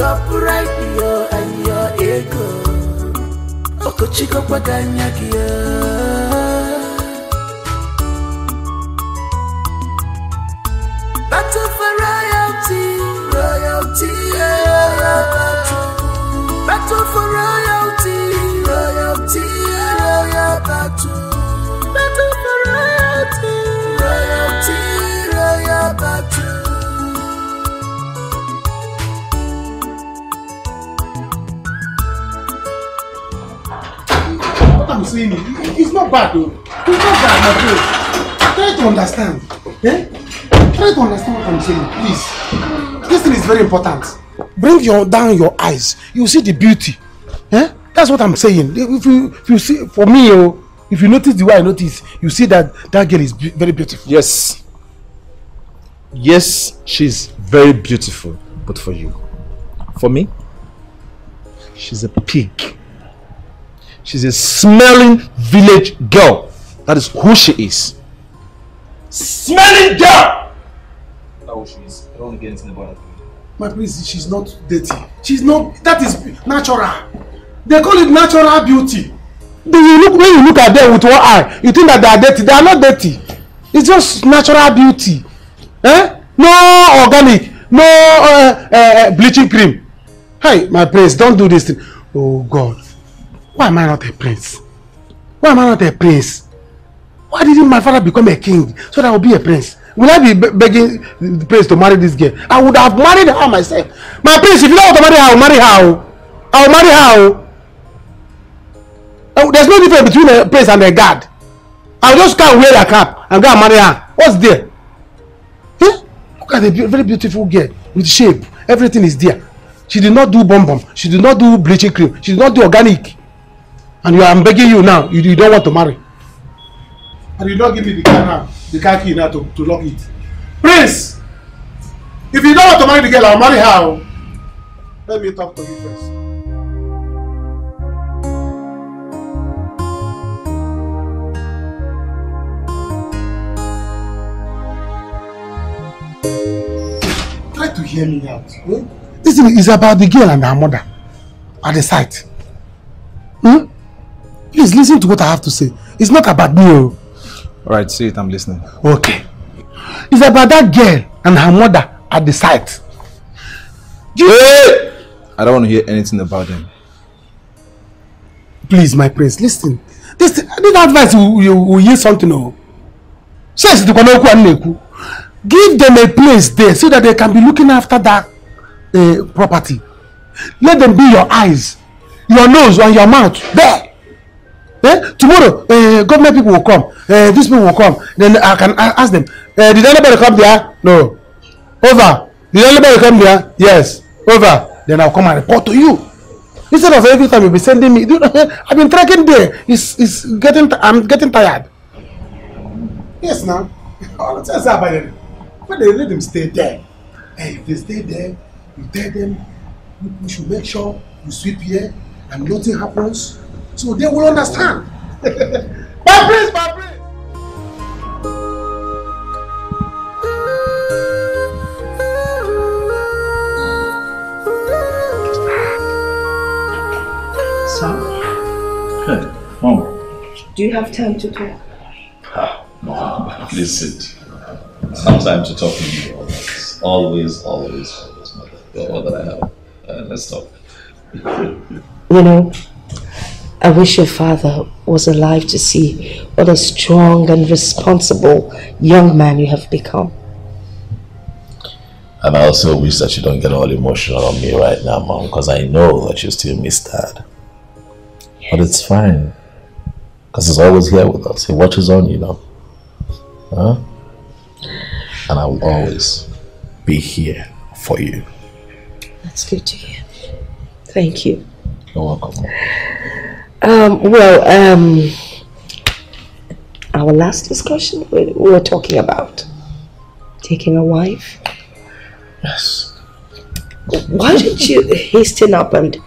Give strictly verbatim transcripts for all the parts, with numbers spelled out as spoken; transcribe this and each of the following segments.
Your pride, your and your ego. Okochiko Paganyakia. Battle for royalty, royalty. Yeah. Battle for royalty, royalty. Yeah. Battle for royalty, royalty, royal battle. I'm saying it. It's not bad though. It's not bad, my friend. Try to understand. Eh? Try to understand what I'm saying, please. This thing is very important. Bring your down your eyes. You see the beauty. Eh? That's what I'm saying. If you, if you see, for me, if you notice the way I notice, you see that that girl is be very beautiful. Yes. Yes, she's very beautiful. But for you, for me, she's a pig. She's a smelling village girl. That is who she is. Smelling girl! That's who she is. I don't get anything about her. My prince, she's not dirty. She's not. That is natural. They call it natural beauty. When you look at them with one eye, you think that they are dirty. They are not dirty. It's just natural beauty. Eh? No organic. No uh, uh, bleaching cream. Hey, my prince, don't do this thing. Oh, God. Why am I not a prince? Why am I not a prince? Why didn't my father become a king so that I would be a prince? Will I be begging the prince to marry this girl? I would have married her myself. My prince, if you don't want to marry her, I will marry her. I will marry her. There's no difference between a prince and a guard. I will just go and wear a cap and go and marry her. What's there? Eh? Look at the very beautiful girl with shape. Everything is there. She did not do bomb bomb. She did not do bleaching cream. She did not do organic. And you, I'm begging you now, you, you don't want to marry. And you don't give me the car now, the car key now to, to lock it. Prince! If you don't want to marry the girl, I'll marry her. Let me talk to you first. Try to hear me out. Eh? This thing is about the girl and her mother at the site. Hmm? Please listen to what I have to say. It's not about me. All right, see it. I'm listening. Okay. It's about that girl and her mother at the site. Hey! I don't want to hear anything about them. Please, my prince, listen. This, this advice you, you, you hear something. Oh. Give them a place there so that they can be looking after that uh, property. Let them be your eyes, your nose, and your mouth there. Eh? Tomorrow, uh, government people will come. Uh, these people will come. Then I can ask them, uh, did anybody come there? No. Over. Did anybody come there? Yes. Over. Then I'll come and report to you. Instead of every time you'll be sending me, I've been tracking there. It's, it's getting, I'm getting tired. Yes, now. All the time, but they let them stay there. Hey, if they stay there, you tell them, you should make sure you sweep here and nothing happens. So they will understand. My prince, my prince. Sam? Hey, Mom. Do you have time to talk? Ah, Mom, listen. Some time to talk to you. Always, always, always, always, Mother. You're all that I have. Uh, let's talk. You know, I wish your father was alive to see what a strong and responsible young man you have become. And I also wish that you don't get all emotional on me right now, Mom, because I know that you still miss Dad. Yes. But it's fine, because he's always here with us. He watches on, you know. Huh? And I will always be here for you. That's good to hear. Thank you. You're welcome, Mom. Um, well, um, our last discussion, we were talking about taking a wife. Yes. Why didn't you hasten up and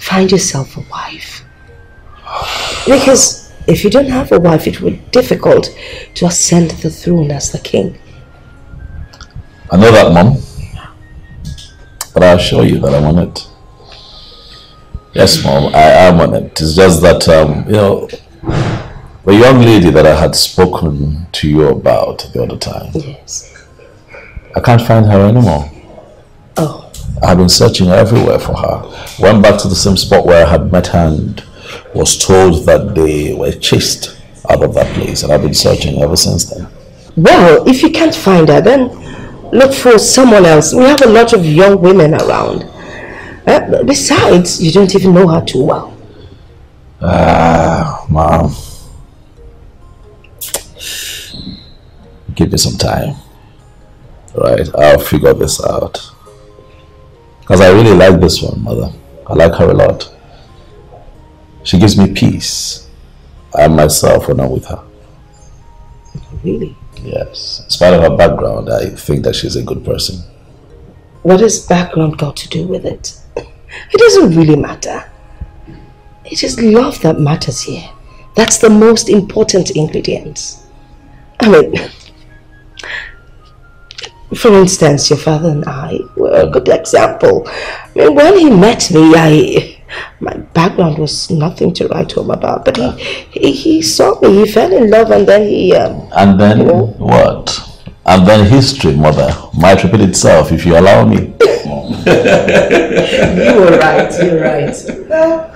find yourself a wife? Because if you don't have a wife, it would be difficult to ascend the throne as the king. I know that, Mom. But I assure you that I'm on it. Yes, Mom, I am on it. It's just that, um, you know, the young lady that I had spoken to you about the other time. Yes. I can't find her anymore. Oh. I've been searching everywhere for her. Went back to the same spot where I had met her and was told that they were chased out of that place, and I've been searching ever since then. Well, if you can't find her, then look for someone else. We have a lot of young women around. Uh, besides, you don't even know her too well. Ah, uh, Mom. Give me some time. Right, I'll figure this out. Because I really like this one, Mother. I like her a lot. She gives me peace. I myself when I'm with her. Really? Yes. In spite of her background, I think that she's a good person. What has background got to do with it? It doesn't really matter. It is love that matters here. That's the most important ingredient. I mean, for instance, your father and I were a good example. I mean, when he met me, I... my background was nothing to write home about, but he, he, he saw me, he fell in love, and then he... Um, and then you know, what? And then history, Mother, might repeat itself if you allow me. You were right, you're right. Well,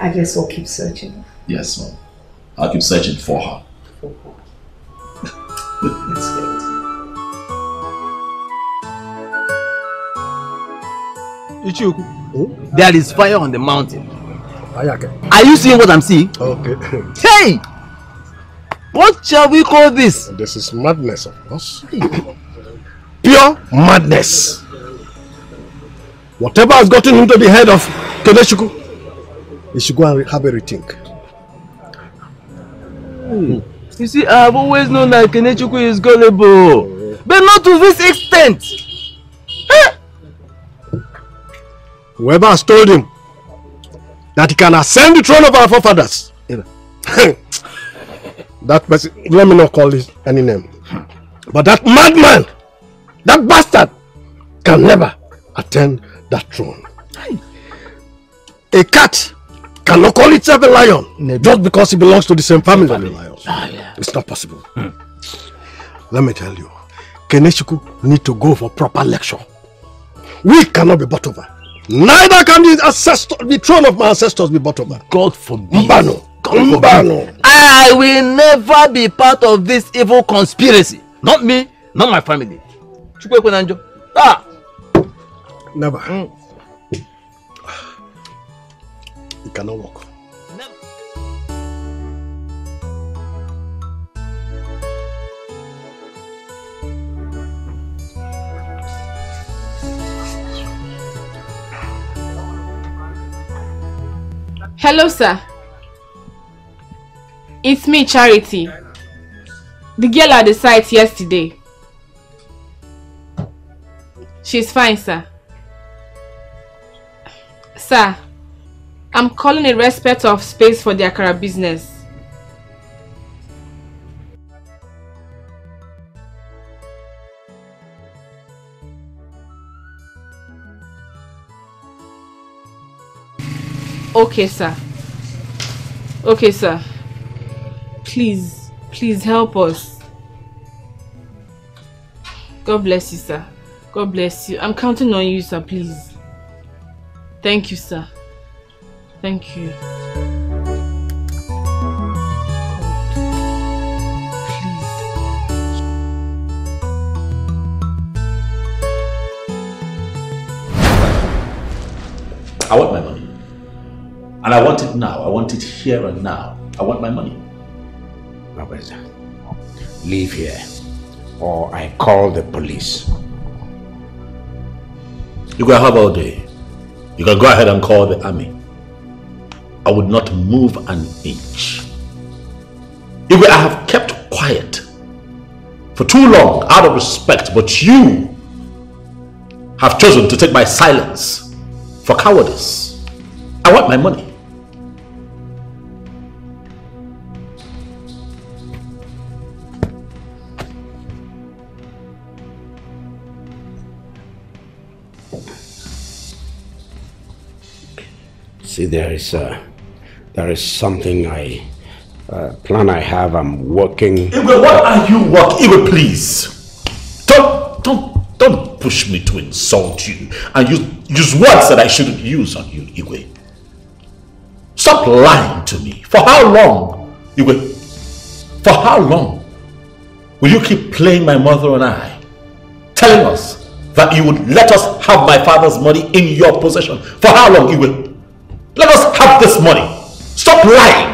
I guess we'll keep searching. Yes, Mom. I'll keep searching for her. For her. That's great. Ichuku. Hmm? There is fire on the mountain. Are you seeing what I'm seeing? Okay. Hey! What shall we call this? This is madness, of course. Pure madness. Whatever has gotten into the head of Kenechukwu, he should go and have a rethink. Hmm. You see, I've always known that Kenechukwu is gullible, but not to this extent. Huh? Whoever has told him that he can ascend the throne of our forefathers, that person, let me not call his any name, but that madman, that bastard, can never attend that throne. A cat cannot call itself a lion Maybe. just because it belongs to the same family. family. Lions. Oh, yeah. It's not possible. Hmm. Let me tell you, Kenechukwu need to go for proper lecture. We cannot be bought over. Neither can the, ancestor, the throne of my ancestors be bought over. God forbid. Mbano. God Mbano. Forbid. I will never be part of this evil conspiracy. Not me, not my family. Ah. Never. Mm. It cannot work. Hello, sir. It's me, Charity. The girl at the site yesterday. She's fine, sir. Sir, I'm calling in respect of space for the Akara business. Okay, sir. Okay, sir. Please, please help us. God bless you, sir. God bless you. I'm counting on you, sir, please. Thank you, sir. Thank you. Please. I want my money. And I want it now. I want it here and now. I want my money. Wabeze, leave here, or I call the police. You can have all day. You can go ahead and call the army. I would not move an inch. Igwe, I have kept quiet for too long, out of respect, but you have chosen to take my silence for cowardice. I want my money. See, there is uh, there is something I uh, plan I have. I'm working. Igwe, what are you working? Igwe, please, don't don't don't push me to insult you and use use words that I shouldn't use on you, Igwe. Stop lying to me. For how long, Igwe? For how long will you keep playing my mother and I, telling us that you would let us have my father's money in your possession? For how long, Igwe? Let us have this money. Stop lying.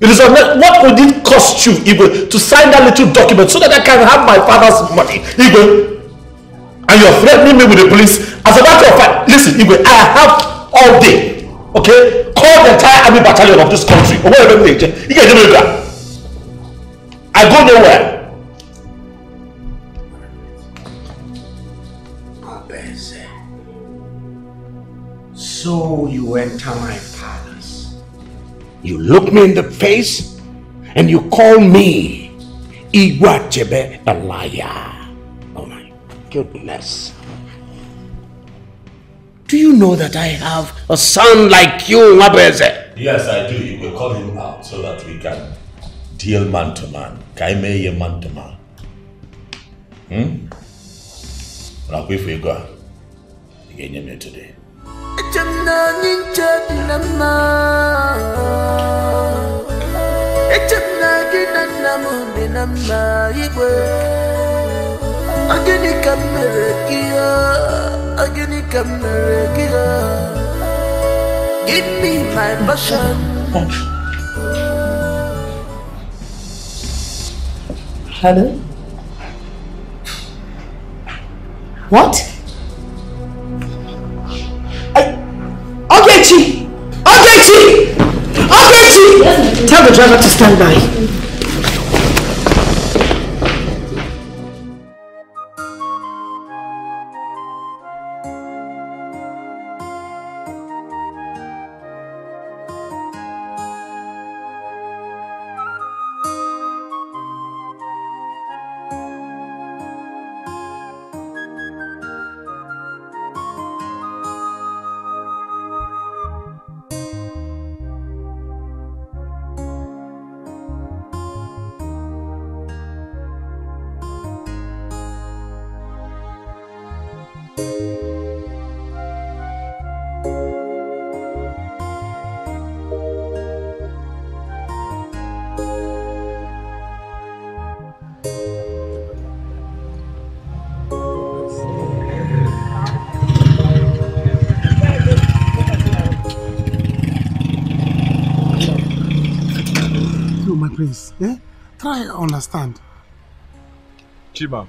It is unless, what would it cost you, Igwe, to sign that little document so that I can have my father's money, Igwe? And you're threatening me with the police. As a matter of fact, listen, Igwe, I have all day, okay? Call the entire army battalion of this country, or whatever it is. You can do it that. I go nowhere. So you enter my palace, you look me in the face, and you call me Igwe a liar. Oh my goodness. Do you know that I have a son like you, Wabeze? Yes, I do. You will call him out so that we can deal man to man. Kaimeye man to man. Hmm? Now, if we go, you can name me today. Give me my passion. Hello? What? Nkechi! Nkechi! Nkechi! Tell the driver to stand by. Yeah? Try to understand. Chima,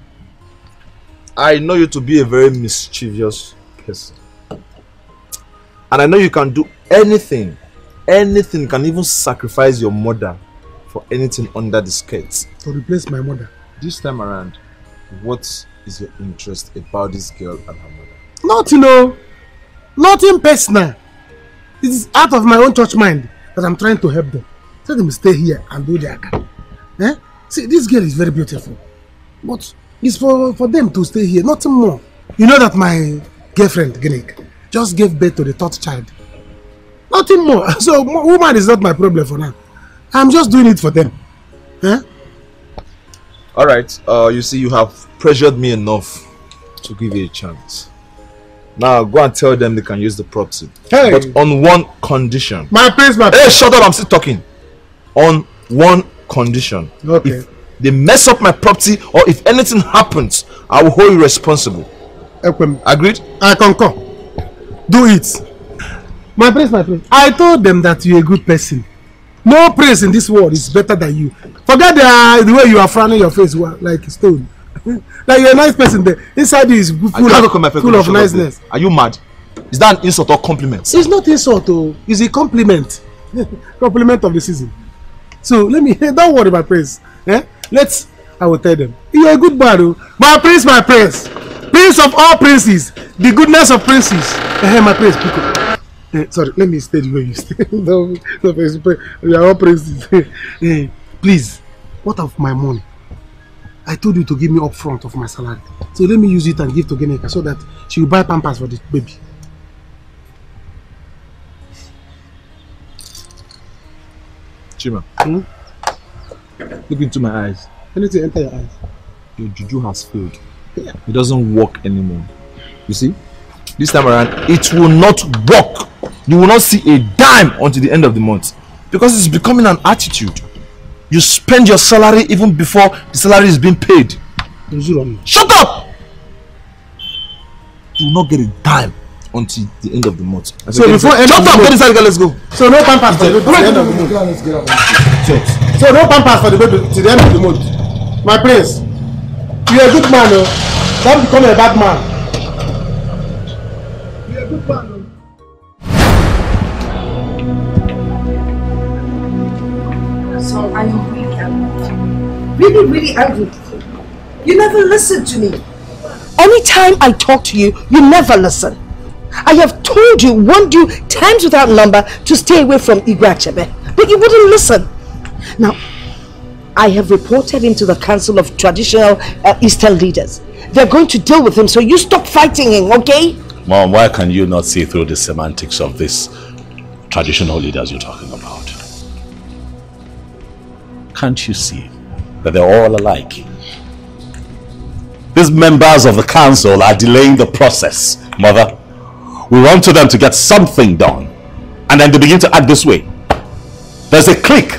I know you to be a very mischievous person. And I know you can do anything. Anything. You can even sacrifice your mother for anything under the skirts. To replace my mother. This time around, what is your interest about this girl and her mother? Nothing, no. Nothing personal. It is out of my own church mind that I'm trying to help them. Let them stay here and do their account. Eh? See, this girl is very beautiful. But it's for, for them to stay here, nothing more. You know that my girlfriend, Genek, just gave birth to the third child. Nothing more. So, woman is not my problem for now. I'm just doing it for them. Eh? Alright, uh, you see, you have pressured me enough to give you a chance. Now go and tell them they can use the property. Hey. But on one condition. My place, my place. Hey, shut up, I'm still talking. On one condition. Okay. If they mess up my property or if anything happens, I will hold you responsible. Agreed? I concur. Do it. My praise, my praise. I told them that you're a good person. No praise in this world is better than you. Forget the, the way you are frowning your face like stone. Like you're a nice person there. Inside you is full of, full of niceness. Are you mad? Is that an insult or compliment? It's not insult, oh. It's a compliment. Compliment of the season. So let me, don't worry, my prince. Eh? Let's, I will tell them. You're a good man, my prince, my prince. Prince of all princes. The goodness of princes. Eh, my prince, pick up. Eh, sorry, let me stay the way you stay. No, no, prince, we are all princes. Eh, please, what of my money? I told you to give me up front of my salary. So let me use it and give to Geneka so that she will buy pampers for the baby. Chima, hmm? Look into my eyes. Anything enter your eyes? Your juju has failed. Yeah. It doesn't work anymore. You see? This time around, it will not work. You will not see a dime until the end of the month. Because it's becoming an attitude. You spend your salary even before the salary is being paid. Shut up! You will not get a dime until the end of the month. As so before end shut up! Get inside, let's go. So no pampers for the baby till the end of the month. Let's get out. So no pampers for the baby till the end of the month. My prince, you're a good man, no? Don't become a bad man. You're a good man. So I'm really angry. Really, really angry. You never listen to me. Anytime I talk to you, you never listen. I have told you, warned you times without number to stay away from Igwe, but you wouldn't listen. Now, I have reported him to the Council of Traditional uh, Eastern Leaders. They're going to deal with him, so you stop fighting him, okay? Mom, why can you not see through the semantics of these traditional leaders you're talking about? Can't you see that they're all alike? These members of the council are delaying the process, Mother. We want them to get something done, and then they begin to act this way. There's a clique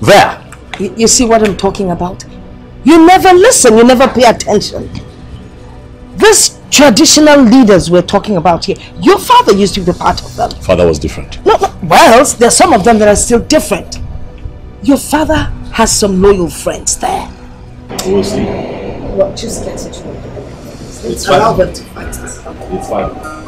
there. You, you see what I'm talking about? You never listen, you never pay attention. These traditional leaders we're talking about here, your father used to be part of them. Father was different. No, no, well, there are some of them that are still different. Your father has some loyal friends there. We'll see. Well, just get it. It's, it's fine. Allow them to fight us. It's fine.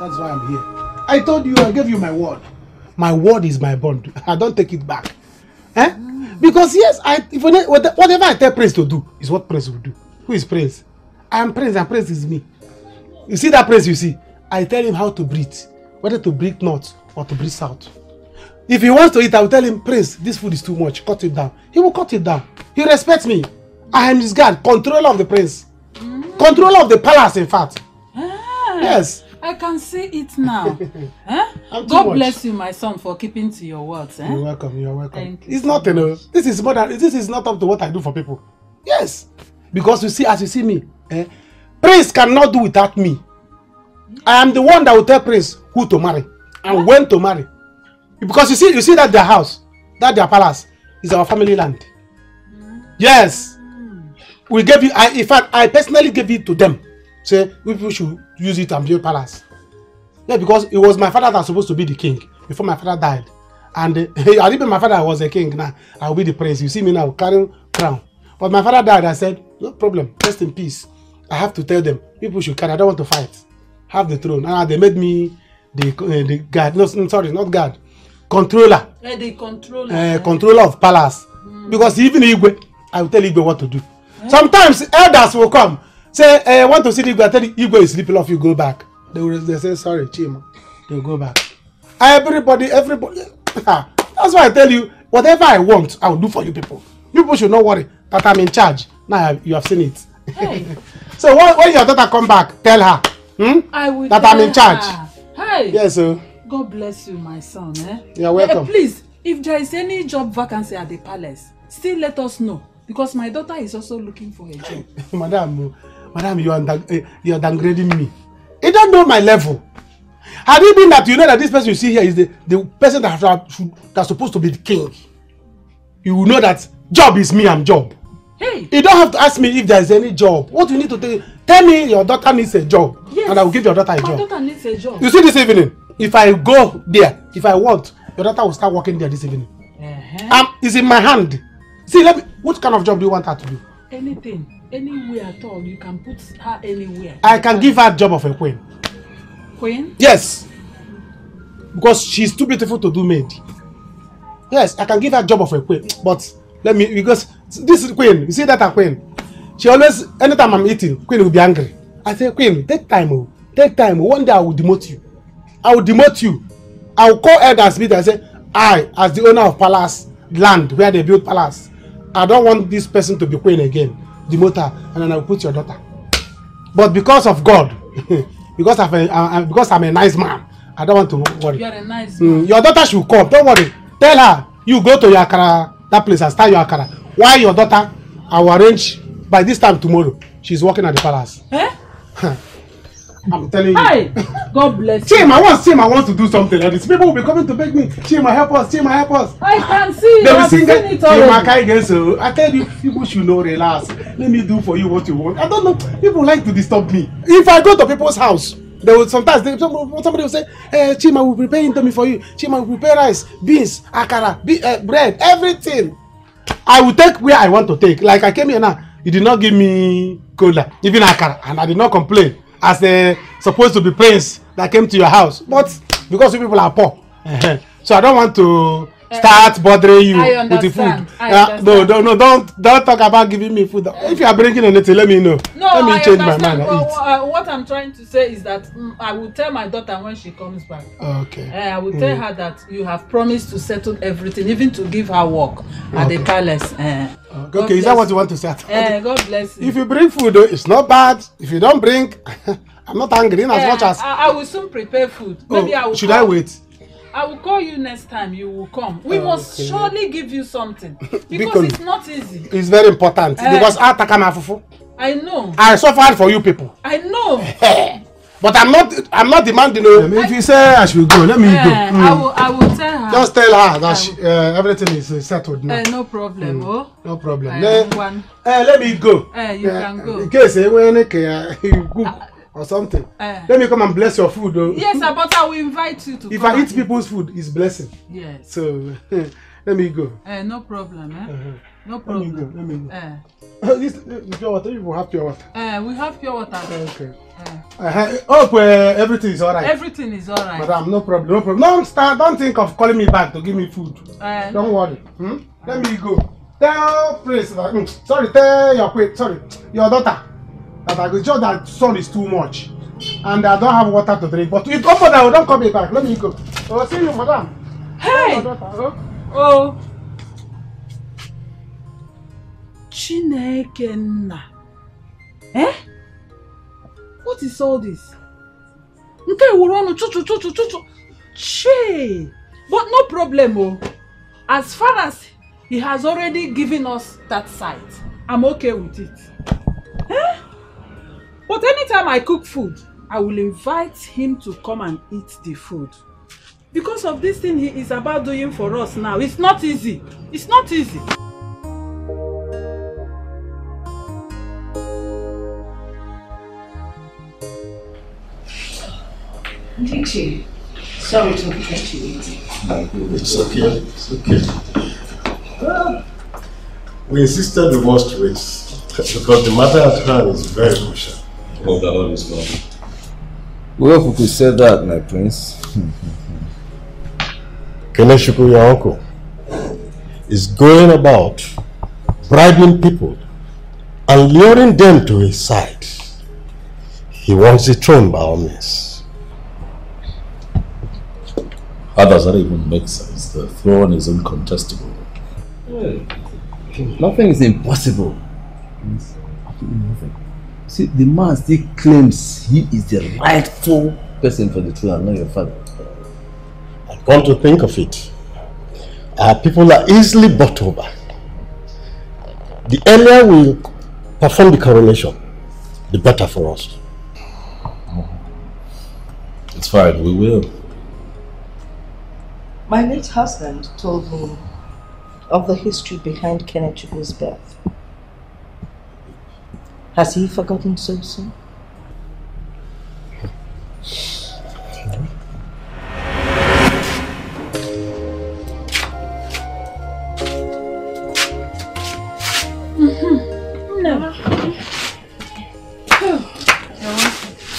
That's why I'm here. I told you, I gave you my word. My word is my bond. I don't take it back. Eh? Mm. Because yes, I if whatever I tell Prince to do is what Prince will do. Who is Prince? I am Prince and Prince is me. You see that Prince you see? I tell him how to breathe. Whether to breathe north or to breathe south. If he wants to eat, I will tell him, Prince, this food is too much. Cut it down. He will cut it down. He respects me. I am his guard. Controller of the Prince. Mm. Controller of the palace, in fact. Ah. Yes. I can see it now. Eh? God much. Bless you, my son, for keeping to your words. Eh? You're welcome. You're welcome. Thank it's you not so enough. Much. This is more than this is not up to what I do for people. Yes, because you see, as you see me, eh, Prince cannot do without me. I am the one that will tell Prince who to marry and what? When to marry, because you see, you see that their house, that their palace, is our family land. Mm. Yes, mm. We gave you. I, in fact, I personally gave it to them. Say we people should use it and build palace. Yeah, because it was my father that's supposed to be the king before my father died. And uh, I remember my father was a king now. I'll be the prince. You see me now carrying crown. But my father died. I said, no problem. Rest in peace. I have to tell them people should carry. I don't want to fight. Have the throne. Ah, they made me the uh, the guard. No, sorry, not guard. Controller. Uh, the controller. Uh, controller of palace. Mm. Because even Igwe, I will tell Igwe what to do. Eh? Sometimes elders will come. Say, I want to see Igwe. I tell you, Igwe is sleeping off, you go back. They will they say, sorry, Chima. They'll go back. Everybody, everybody. That's why I tell you, whatever I want, I will do for you people. You people should not worry that I'm in charge. Now you have seen it. Hey. So when, when your daughter come back, tell her hmm, I will that I'm in charge. Hey. Yes, sir. God bless you, my son. Eh? You're welcome. Hey, please, if there is any job vacancy at the palace, still let us know. Because my daughter is also looking for a job. Madam, Madam, you are, uh, you are downgrading me. You don't know my level. Had it been that you know that this person you see here is the, the person that that's supposed to be the king, you will know that job is me, I'm job. Hey. You don't have to ask me if there is any job. What you need to tell, tell me your daughter needs a job. Yes. And I will give your daughter a my job. My daughter needs a job. You see this evening, if I go there, if I want, your daughter will start working there this evening. Uh-huh. um, it's in my hand. See, let me, what kind of job do you want her to do? Anything. Anywhere at all, you can put her anywhere. I can give her a job of a queen. Queen? Yes. Because she's too beautiful to do maid. Yes, I can give her a job of a queen. But let me, because this is queen, you see that her queen. She always, anytime I'm eating, queen will be angry. I say, queen, take time, take time. One day I will demote you. I will demote you. I will call elders meeting and say, I, as the owner of palace land where they build palace, I don't want this person to be queen again, demote her, and then I will put your daughter. But because of God, because of a, uh, because I'm a nice man, I don't want to worry. You are a nice man. Mm, your daughter should come. Don't worry. Tell her you go to your akara, that place, and start your akara. Why your daughter? I will arrange by this time tomorrow. She's working at the palace. Eh? I'm telling you. Hi. God bless you. Chima, I want Chima wants to do something like this. People will be coming to beg me. Chima, help us. Chima, help us. I can see. They will sing it all. I tell you, people should know, relax. Let me do for you what you want. I don't know. People like to disturb me. If I go to people's house, they will sometimes they, somebody will say, hey, Chima will prepare indomie for you. Chima will prepare rice, beans, akara, be, uh, bread, everything. I will take where I want to take. Like I came here now. You did not give me cola, even akara, and I did not complain. As a supposed to be prince that came to your house, but because you people are poor, so I don't want to start bothering you with the food. Uh, no, no, no, don't, don't talk about giving me food. If you are bringing anything, let me know. No, let me I change understand. my mind. Well, uh, what I'm trying to say is that mm, I will tell my daughter when she comes back. Okay. Uh, I will mm. tell her that you have promised to settle everything, even to give her work at okay. the palace. Uh, Okay, God is that what you want to say? Yeah, God bless you. If you bring food, though, it's not bad. If you don't bring, I'm not angry in as yeah, much as... I, I will soon prepare food. Maybe oh, I will should call. I wait? I will call you next time. You will come. We okay. must surely give you something. Because, because it's not easy. It's very important. Uh, because I take my fufu. I know. I suffered for you people. I know. But I'm not I'm not demanding. You know, I, if you say I should go, let me uh, go. Mm. I will I will tell her. Just tell her that she, uh, everything is uh, settled now. Uh, no problem, mm. oh. No problem. Uh, let, uh, let me go. Uh, you uh, can go. In case uh, when you cook uh, or something. Uh, let me come and bless your food. Oh. Yes, but I will invite you to If come I eat people's food, it's blessing. Yes. So let me go. Uh, no problem, eh? Uh-huh. No problem. Let me go. Let me go. Uh, this is pure water. You will have pure water. Uh, we have pure water. Okay. Uh, I hope uh, everything is alright. Everything is alright. Madam, no problem. No problem. Don't start. Don't think of calling me back to give me food. Uh, don't worry. Hmm? Uh, Let me go. Tell please. Sorry. Tell your quick. Sorry. Your daughter. That I just that sun is too much, and I don't have water to drink. But if come for that, don't call me back. Let me go. Oh, see you, madam. Hey. Oh. Chineke. Eh? What is all this? Okay, we're on chuchu chuchu chuchu. Che, but no problem, oh. As far as he has already given us that side, I'm okay with it. Eh? But anytime I cook food, I will invite him to come and eat the food. Because of this thing he is about doing for us now, it's not easy. It's not easy. Nkechi, sorry to catch you waiting. It's okay, it's okay. Well, we insisted we must wait because the matter at hand is very crucial. Hope that all is gone. Well, if we could say that, my prince. Kenechukwu, your uncle, is going about bribing people and luring them to his side. He wants the throne by all means. How does that even make sense? The throne is incontestable. Yeah. Nothing is impossible. Nothing. See, the man still claims he is the rightful person for the throne, not your father. And come to think of it, our people are easily bought over. The earlier we perform the coronation, the better for us. It's fine, we will. My late husband told me of the history behind Kenechukwu's birth. Has he forgotten so soon? Mm-hmm. No.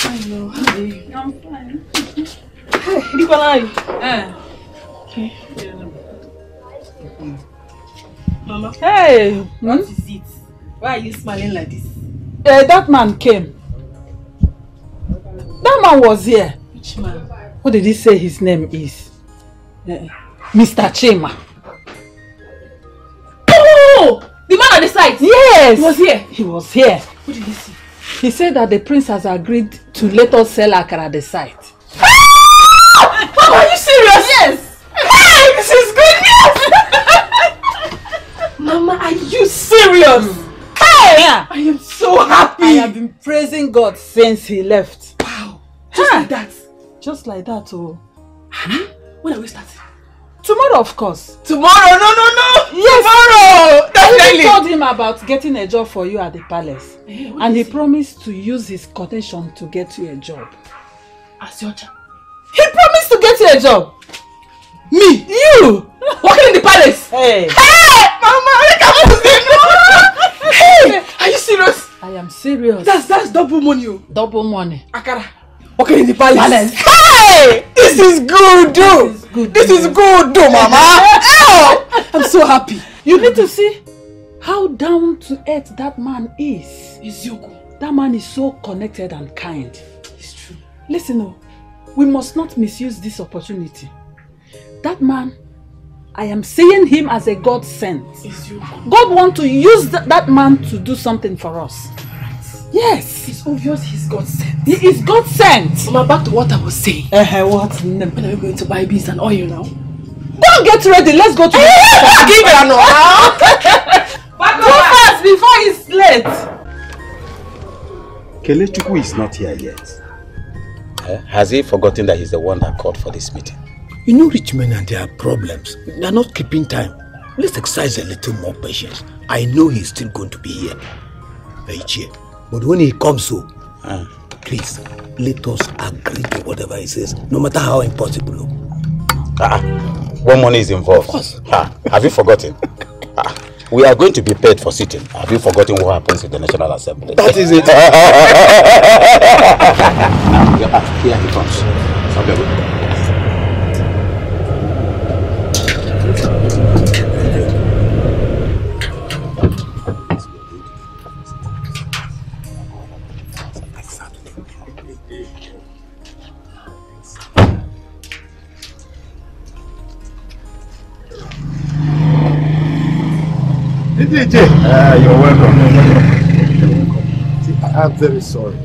Hello, how are you? I'm fine. Hi, you Okay. Mama, hey, what hmm? is it? Why are you smiling like this? Uh, that man came. That man was here. Which man? What did he say his name is? Mister Chima. Oh! The man on the side? Yes! He was here? He was here. What did he see? He said that the prince has agreed to let us sell Akara at the site. Ah! Oh, are you serious? Yes! Hey, this is good news! Mama, are you serious? Mm. Hey! Yeah. I am so happy! I have been praising God since he left. Wow! Just huh. like that? Just like that, oh. Hannah? When are we starting? Tomorrow, of course. Tomorrow? No, no, no! Yes. Tomorrow! Definitely! I told him about getting a job for you at the palace. Hey, and he it? promised to use his connection to get you a job. As your job? He promised to get you a job! Me? You! Working in the palace! Hey! Hey! Mama, I can't lose them! Hey! Are you serious? I am serious. That's, that's double money. Double money. Akara. Working in the palace. palace. Hey! This is good, dude! Good this is good, do Mama. I'm so happy. You need to see how down to earth that man is. Is Yoko. That man is so connected and kind. It's true. Listen, oh, we must not misuse this opportunity. That man, I am seeing him as a God sent. It's Yoko. God wants to use th that man to do something for us. Right. Yes. It's obvious he's God sent. He is God sent. Mama, back to what I was saying. Uh -huh, what? When are we going to buy beans and oil now? Don't get ready. Let's go to the give it an hour. Go fast before it's late. Kenechukwu is not here yet. Uh, has he forgotten that he's the one that called for this meeting? You know rich men and their problems. They are not keeping time. Let's exercise a little more patience. I know he's still going to be here. Very cheap. But when he comes so, uh, please, let us agree to whatever he says, no matter how impossible. Ah, what money is involved? Ah, have you forgotten? Ah, we are going to be paid for sitting. Have you forgotten what happens in the National Assembly? That is it. Now, we are back. Here he comes. Okay. Ah, you're welcome. You're welcome. See, I'm very sorry.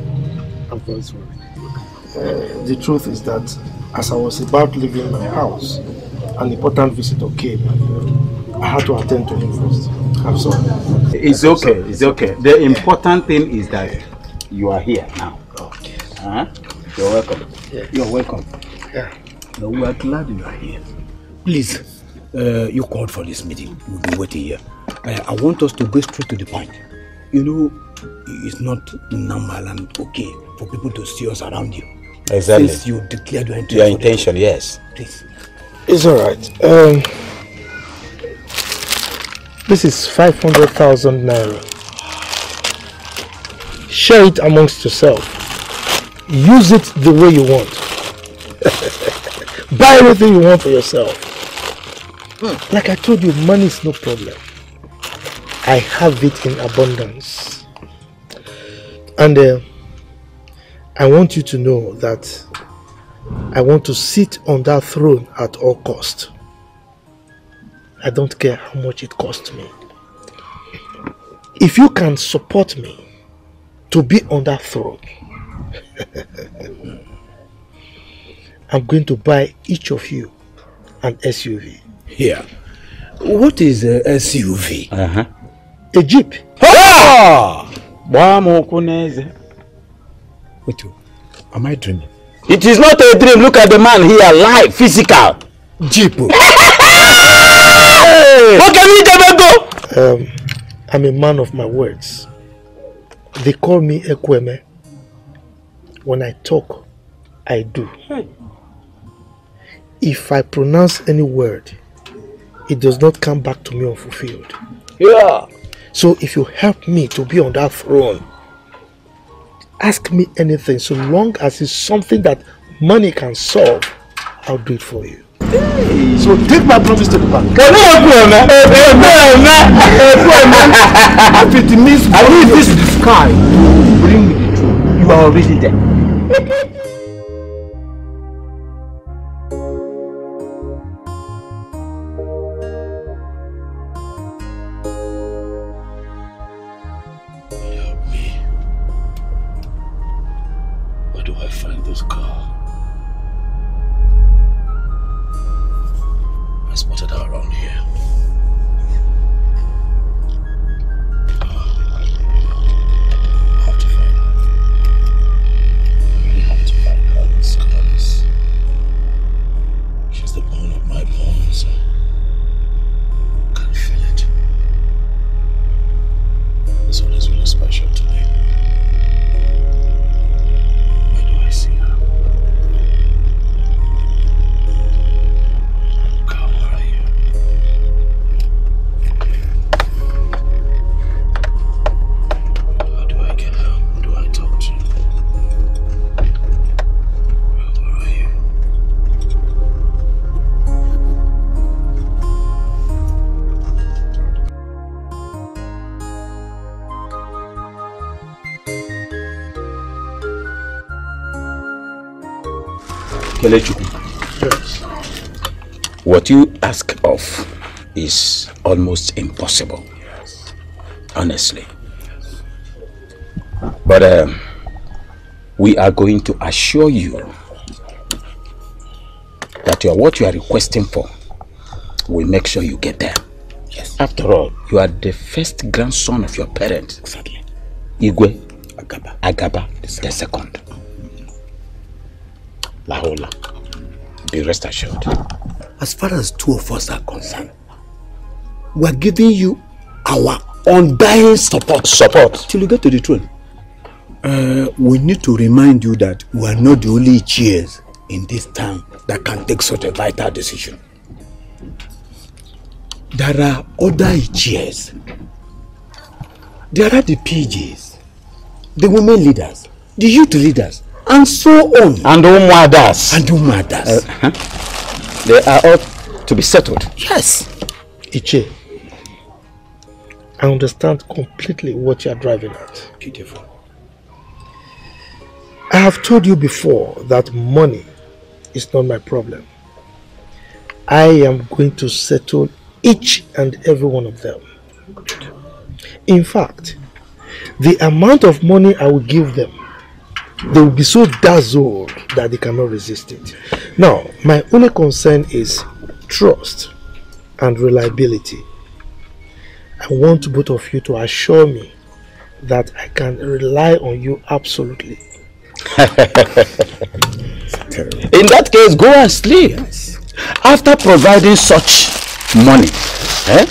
I'm very sorry. Uh, the truth is that as I was about leaving my house, an important visitor came. I had to attend to him first. I'm sorry. It's I'm okay. Sorry. It's okay. The important thing is that you are here now. Okay. Uh-huh. You're welcome. Yeah. You're welcome. Yeah. No, we are glad you are here. Please, uh, you called for this meeting. We'll be waiting here. I, I want us to go straight to the point. You know, it's not normal and okay for people to see us around you. Exactly. Since you declared your intention. Your intention, yes. Please. It's all right. Um, this is five hundred thousand naira. Share it amongst yourself. Use it the way you want. Buy everything you want for yourself. Hmm. Like I told you, money is no problem. I have it in abundance, and uh, I want you to know that I want to sit on that throne at all cost. I don't care how much it costs me. If you can support me to be on that throne, I'm going to buy each of you an S U V. Yeah. What is a S U V? Uh-huh. A jeep. Ah! Wait, am I dreaming? It is not a dream. Look at the man here, live, physical. Jeep. Hey! Um, I'm a man of my words. They call me Ekweme. When I talk, I do. Hey. If I pronounce any word, it does not come back to me unfulfilled. Yeah. So if you help me to be on that throne, ask me anything. So long as it's something that money can solve, I'll do it for you. Hey. So take my promise to the bank. Can If it means I leave this to the sky, bring me the truth. You are already there. do I find this car? I spotted her around here. Yes. What you ask of is almost impossible, yes. Honestly. Yes. But um, we are going to assure you that you are, what you are requesting for, we'll make sure you get there. Yes. After all, you are the first grandson of your parents. Exactly. Igwe Agaba, Agaba the second. The second. La Hola, be rest assured. As far as two of us are concerned, we are giving you our undying support. Support. Till you get to the throne. Uh, we need to remind you that we are not the only cheers in this town that can take such a vital decision. There are other cheers. There are the P Gs, the women leaders, the youth leaders, and so on. And all mothers. And all mothers. Uh, huh? They are all to be settled. Yes. Iche, I understand completely what you are driving at. Beautiful. I have told you before that money is not my problem. I am going to settle each and every one of them. In fact, the amount of money I will give them, they will be so dazzled that they cannot resist it. Now, my only concern is trust and reliability. I want both of you to assure me that I can rely on you absolutely. In that case, go and sleep. Yes. After providing such money, eh?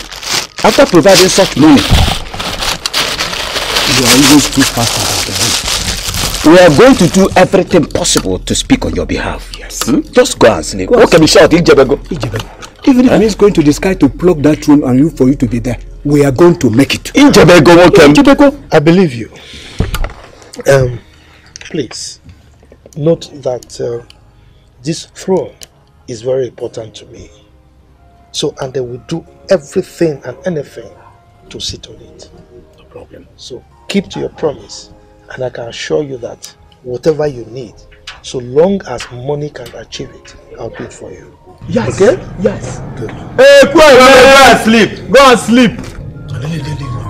After providing such money, you are always too fast about the money. We are going to do everything possible to speak on your behalf. Yes. Hmm? Just go and sleep. Go okay, be short. Ijebego. Ijebego. Even if it means going to the sky to plug that room and you for you to be there, we are going to make it. Ijebego, welcome. Ijebego. I believe you. Um, please, note that uh, this throne is very important to me. So, and they will do everything and anything to sit on it. No problem. So, keep to your promise. And I can assure you that whatever you need, so long as money can achieve it, I'll do it for you. Yes. Okay? Yes. Good. Hey, go and sleep. Go and sleep. Go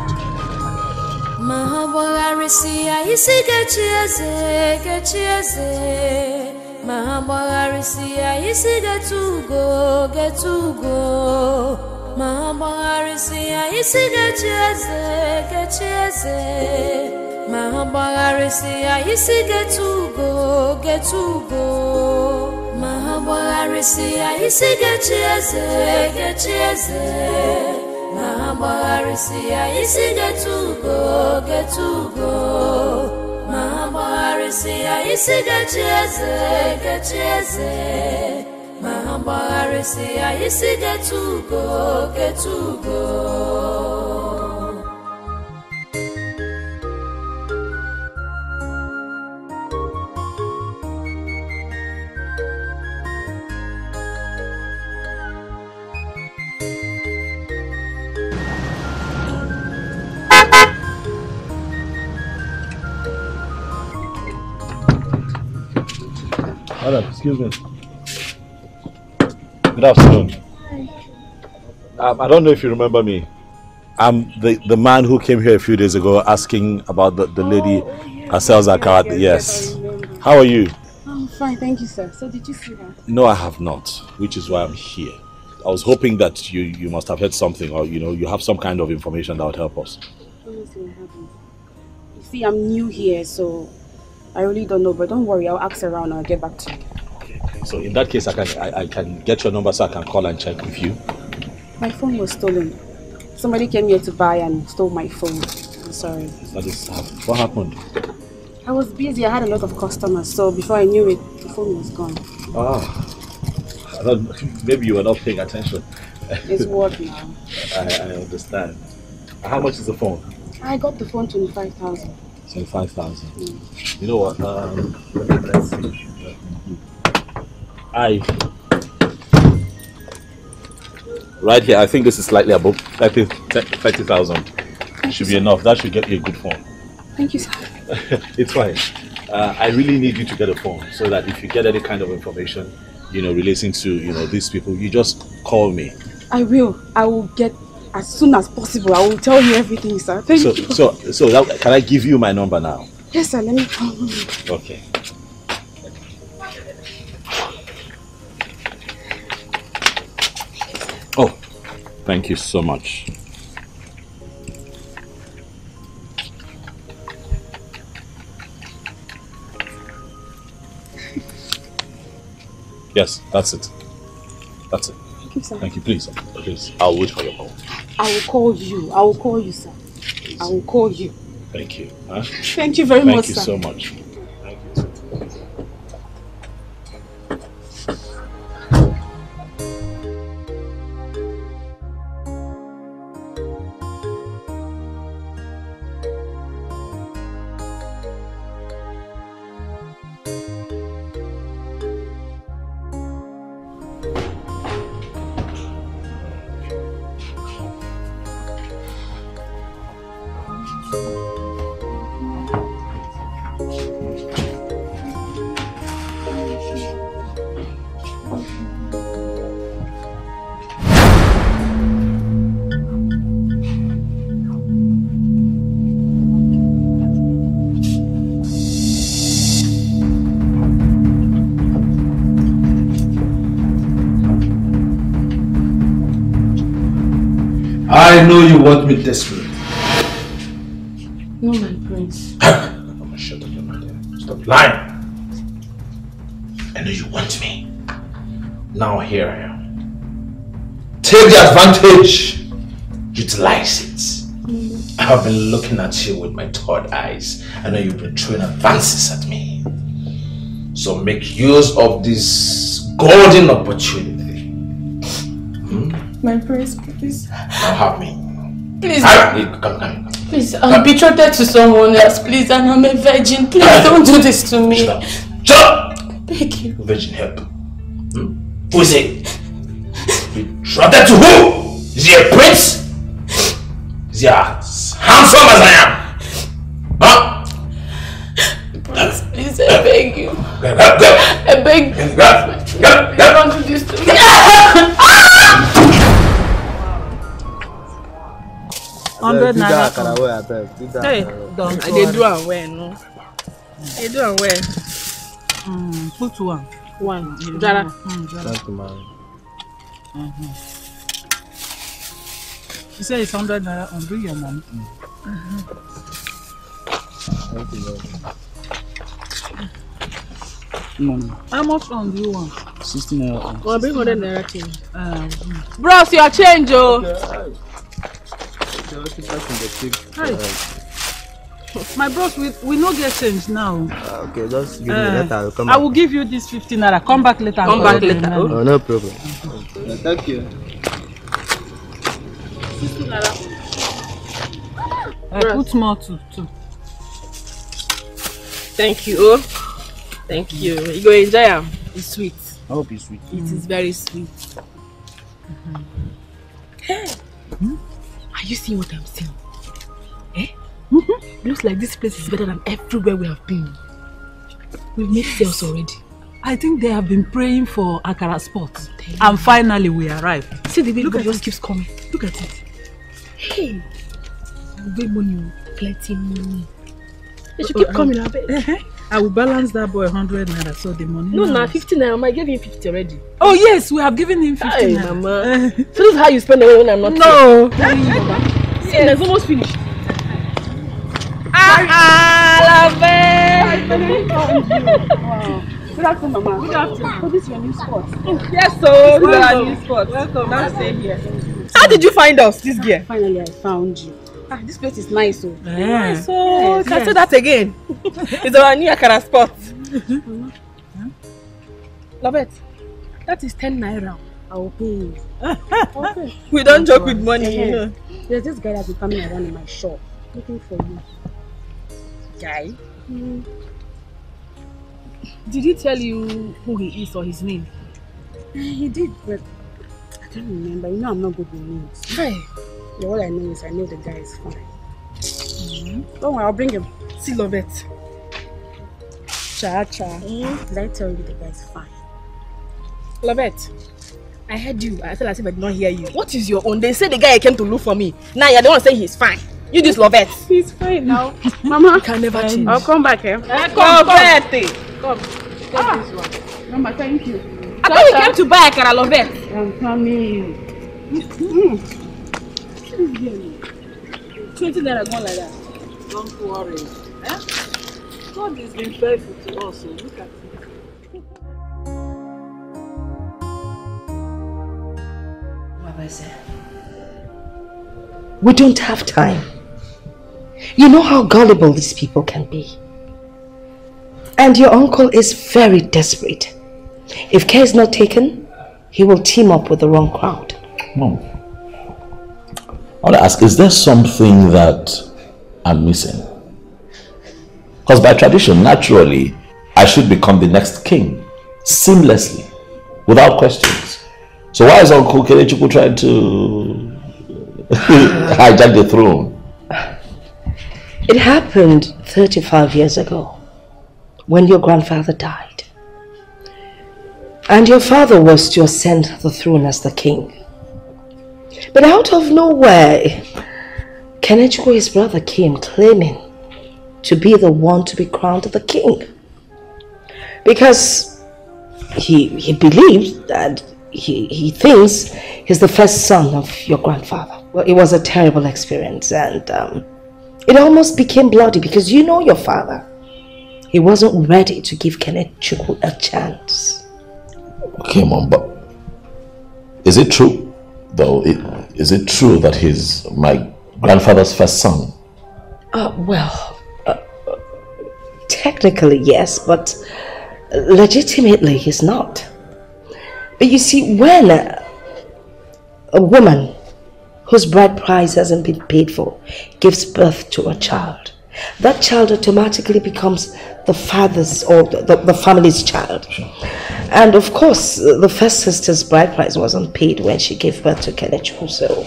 Maha Balarisi, I see get to go, get to go. Maha Balarisi, I see get cheers, get cheers. Maha Balarisi, I see get to go, get to go. Maha Balarisi, I see get cheers, get cheers. Maha Balarisi, I see get to go, get to go. Madam, excuse me. Good afternoon. Um, I don't know if you remember me. I'm the, the man who came here a few days ago asking about the, the lady who sells our card. Yes. How are you? I'm fine, thank you, sir. So did you see her? No, I have not, which is why I'm here. I was hoping that you, you must have heard something, or you know, you have some kind of information that would help us. Honestly, I haven't. You see, I'm new here, so I really don't know, but don't worry, I'll ask around and I'll get back to you. Okay, okay. So in that case, I can, I, I can get your number so I can call and check with you. My phone was stolen. Somebody came here to buy and stole my phone. I'm sorry. That is, what happened? I was busy. I had a lot of customers, so before I knew it, the phone was gone. Ah. I don't, maybe you were not paying attention. It's work now. I, I understand. How much is the phone? I got the phone twenty-five thousand. twenty-five thousand. Mm. You know what? Um, let's see. I... Right here, I think this is slightly above thirty thousand. Should be enough. That should get you a good phone. Thank you, sir. It's fine. Uh, I really need you to get a phone so that if you get any kind of information, you know, relating to, you know, these people, you just call me. I will. I will get as soon as possible. I will tell you everything, sir. Thank so, you. So, so that, can I give you my number now? Yes, sir. Let me call you. Okay. Oh, thank you so much. Yes, that's it. That's it. Thank you, sir. Thank you, please. Please, I'll wait for your call. I will call you. I will call you, sir. Please. I will call you. Thank you. Huh? Thank you very Thank much, you sir. Thank you so much. I know you want me desperate. No, my prince. I'm gonna shut up your mouth. Stop lying. I know you want me. Now here I am. Take the advantage. Utilize it. Mm. I have been looking at you with my third eyes. I know you've been throwing advances at me. So make use of this golden opportunity. Hmm? My prince, please. Now have me. Please. I, come, come, come. Please, I'm come. betrothed to someone else, please, and I'm a virgin. Please I, don't do this to me. Shut up. Shut up. I beg you. Virgin help. Hmm? Who is it? Betrothed to who? Is he a prince? Is he as handsome as I am? Huh? Please, please, I beg you. Get up, get up. I beg you. Get up, get up, get up. Don't do this to me. one hundred naira. Hey, don't. They do and well, no. They do and well. Hmm. Put one. One. Jara. Thank you, ma'am. You say it's one hundred naira. And bring your mom. Thank you, ma'am. How much on do you want? sixty naira. Well, bring one hundred naira change. Uh, Bros, your change, oh. Okay. Hi. My bros, we, we no get change now. Ah, okay, just give me uh, later. I'll come I will back. give you this fifteen naira. Come back later. Come back later. Oh, no problem. Okay. Yeah, thank you. fifteen naira. I put more too. too. Thank you. Oh. Thank mm. you. You go enjoy it. It's sweet. I hope it's sweet. It mm. is very sweet. Mm-hmm. Hey. Hmm? Are you seeing what I'm seeing? Eh? Mm-hmm. Looks like this place is better than everywhere we have been. We've made sales already. I think they have been praying for Akara spots. And finally we arrived. See the way look it just keeps coming. Look at it. Hey! Big money, plenty money. They should keep coming, I bet. I will balance that boy one hundred naira, so the money... No, no, fifty naira. Mama, I gave him fifty already. Oh, yes, we have given him fifty hey, naira. Mama. So this is how you spend the money when I'm not no. here. No. See, yes. It's almost finished. Ah, ah, love it. Wow. Good afternoon, Mama. Good afternoon. Oh, this is your new spot. Yes, so this is our new spot. Welcome. Now stay here. How did you find us this year? Finally, I found you. Ah, this place is nice, so. Yeah. So yes, can I yes. say that again? It's our new Akara spot. Mama, huh? Lovett, that is ten naira. I will pay you. Okay. We don't joke with money. Yeah. You know. There's this guy that's been coming around in my shop looking for you. Guy? Mm. Did he tell you who he is or his name? He did, but I can't remember. You know I'm not good with names. Hey. Yeah, all I know is I know the guy is fine. Mm-hmm. Don't worry, I'll bring him. See, love it. Cha cha. Mm. Did I tell you the guy is fine? Love it. I heard you. I feel as if I did not hear you. What is your own? They say the guy came to look for me. Now you're the one saying he's fine. You just love it. He's fine now. Mama, can never change. I'll come back, eh? I'll come back. Come. Take ah. this one. Mama, thank you. I thought you came to buy Akara, love it. I'm coming. Mm. twenty naira gone like that. Don't worry. Eh? God has been faithful to us, so look at it. Wabeze, we don't have time. You know how gullible these people can be. And your uncle is very desperate. If care is not taken, he will team up with the wrong crowd. Mom, I want to ask, is there something that I'm missing? Because by tradition, naturally, I should become the next king, seamlessly, without questions. So why is Uncle Kenechukwu trying to hijack the throne? It happened thirty-five years ago, when your grandfather died. And your father was to ascend the throne as the king. But out of nowhere, Kenechukwu, his brother, came claiming to be the one to be crowned the king. Because he, he believed that he, he thinks he's the first son of your grandfather. Well, it was a terrible experience, and um, it almost became bloody because you know your father. He wasn't ready to give Kenechukwu a chance. Okay, Mom, but is it true? Though, it, is it true that he's my grandfather's first son? Uh, well, uh, technically yes, but legitimately he's not. But you see, when a, a woman whose bride price hasn't been paid for gives birth to a child, that child automatically becomes the father's or the, the family's child. Sure. And of course, the first sister's bride price wasn't paid when she gave birth to Kenechukwu, so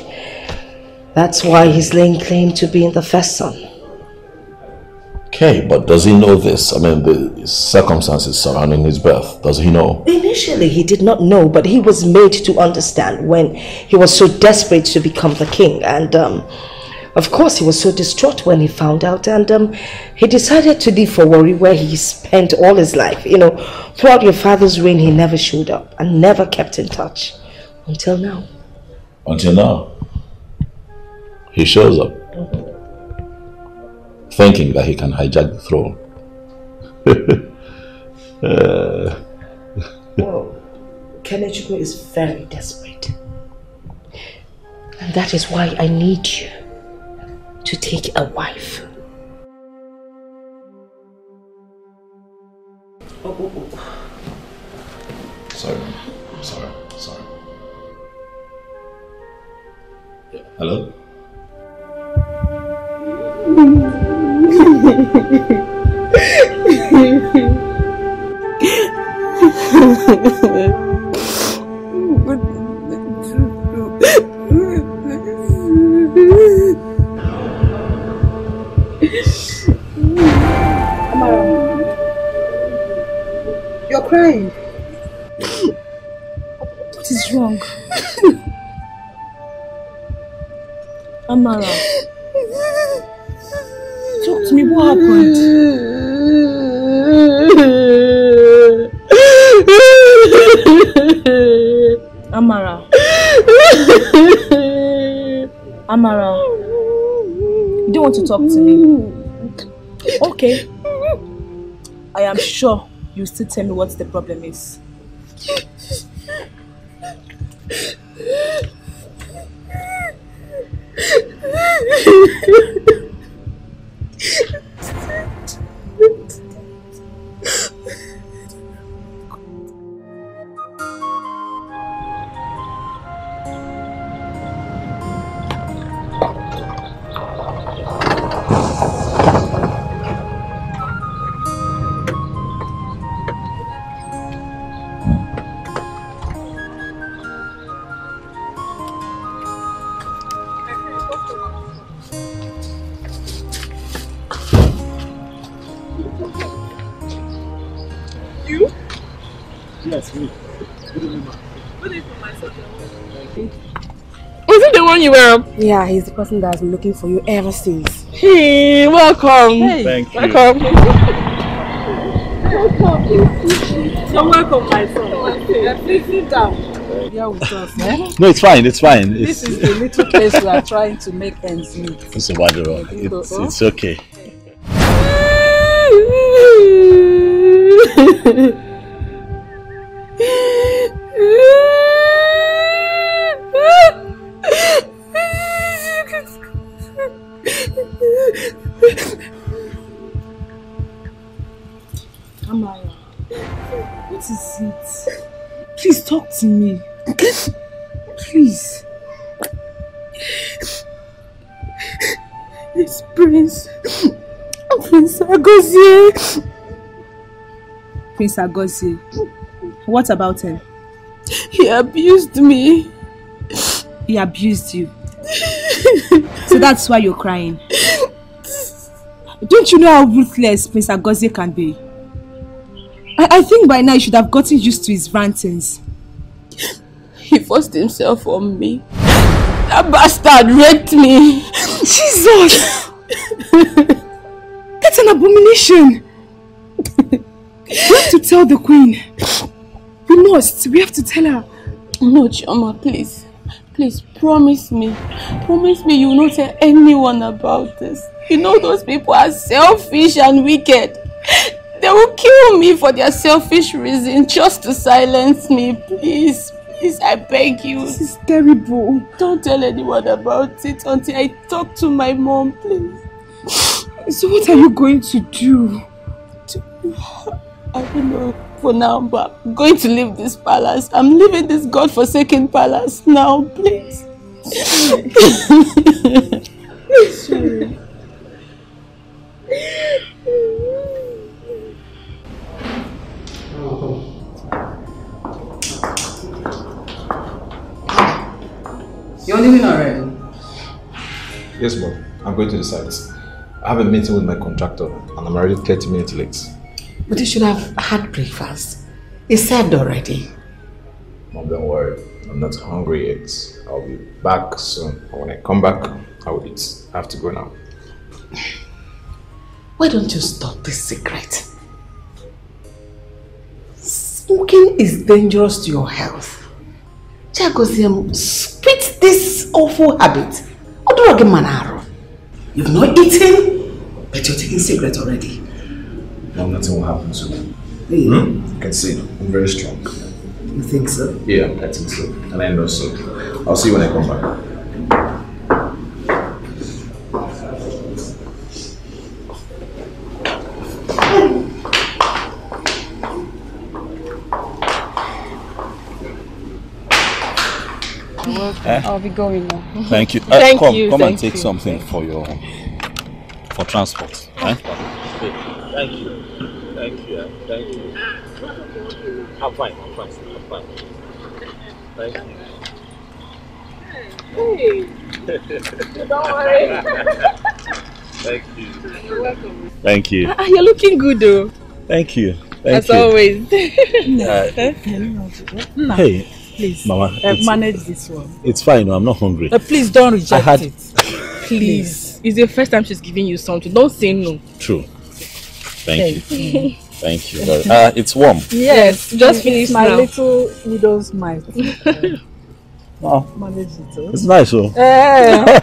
that's why he's laying claim to being the first son. Okay, but does he know this? I mean, the circumstances surrounding his birth, does he know? Initially, he did not know, but he was made to understand when he was so desperate to become the king. And um, of course, he was so distraught when he found out, and um, he decided to leave for Warri, where he spent all his life. You know, throughout your father's reign, he never showed up and never kept in touch. Until now. Until now. He shows up. Mm-hmm. Thinking that he can hijack the throne. uh. Well, Kenechukwu is very desperate. And that is why I need you to take a wife. Oh, oh, oh. Sorry, sorry, sorry. Hello? You're crying. What is wrong? Amara, talk to me, what happened? Amara, do you want to talk to me? Okay. I am sure you still tell me what the problem is. Yeah, he's the person that has been looking for you ever since. Hey, welcome. Hey. Thank you. Welcome. Welcome. You're welcome, my son. Please sit down. Here with us, eh? No, it's fine. It's fine. This it's... is the little place we are trying to make ends meet. It's, it's, it's okay. Me, please. It's Prince Prince Agazi. Prince Agazi. What about him? He abused me. He abused you. So that's why you're crying. Don't you know how ruthless Prince Agazi can be? I, I think by now you should have gotten used to his rantings. He forced himself on me. That bastard raped me. Jesus! That's an abomination. We have to tell the queen. We must. We have to tell her. No, Chima, please. Please, promise me. Promise me you will not tell anyone about this. You know those people are selfish and wicked. They will kill me for their selfish reason just to silence me. Please, please, I beg you. This is terrible. Don't tell anyone about it until I talk to my mom, please. So what are you going to do? I don't know for now, but I'm going to leave this palace. I'm leaving this godforsaken palace now, please. Sorry. You're leaving already? Yes, mom. I'm going to the sites. I have a meeting with my contractor and I'm already thirty minutes late. But you should have had breakfast. It's served already. Mom, don't worry. I'm not hungry yet. I'll be back soon. When I come back, I will eat. I have to go now. Why don't you stop this secret? Smoking is dangerous to your health. Chagosium, spit this awful habit. You've not eaten, but you're taking cigarette already. No, nothing will happen to me. Yeah. Hmm? I can see. I'm very strong. You think so? Yeah, I think so. And I know so. I'll see you when I come back. Eh? I'll be going now. Thank you. Uh, thank come, you, come thank and take you. something for your for transport. Eh? Thank you, thank you, thank you. I'm fine, I'm fine, I'm fine. Thank you. Hey, don't worry. Thank you. You're welcome. Thank you. Ah, you're looking good, though. Thank you. Thank As you. always. uh, hey. Please, Mama, uh, manage this one. It's fine, I'm not hungry. Uh, please don't reject had... it. Please. It's the first time she's giving you something. Don't say no. True. Thank, Thank you. you. Thank you. Uh, it's warm. Yes, yes. Just finish my now. little widow's mite. Wow. Manage it all. It's nice, oh. Hey. Hey.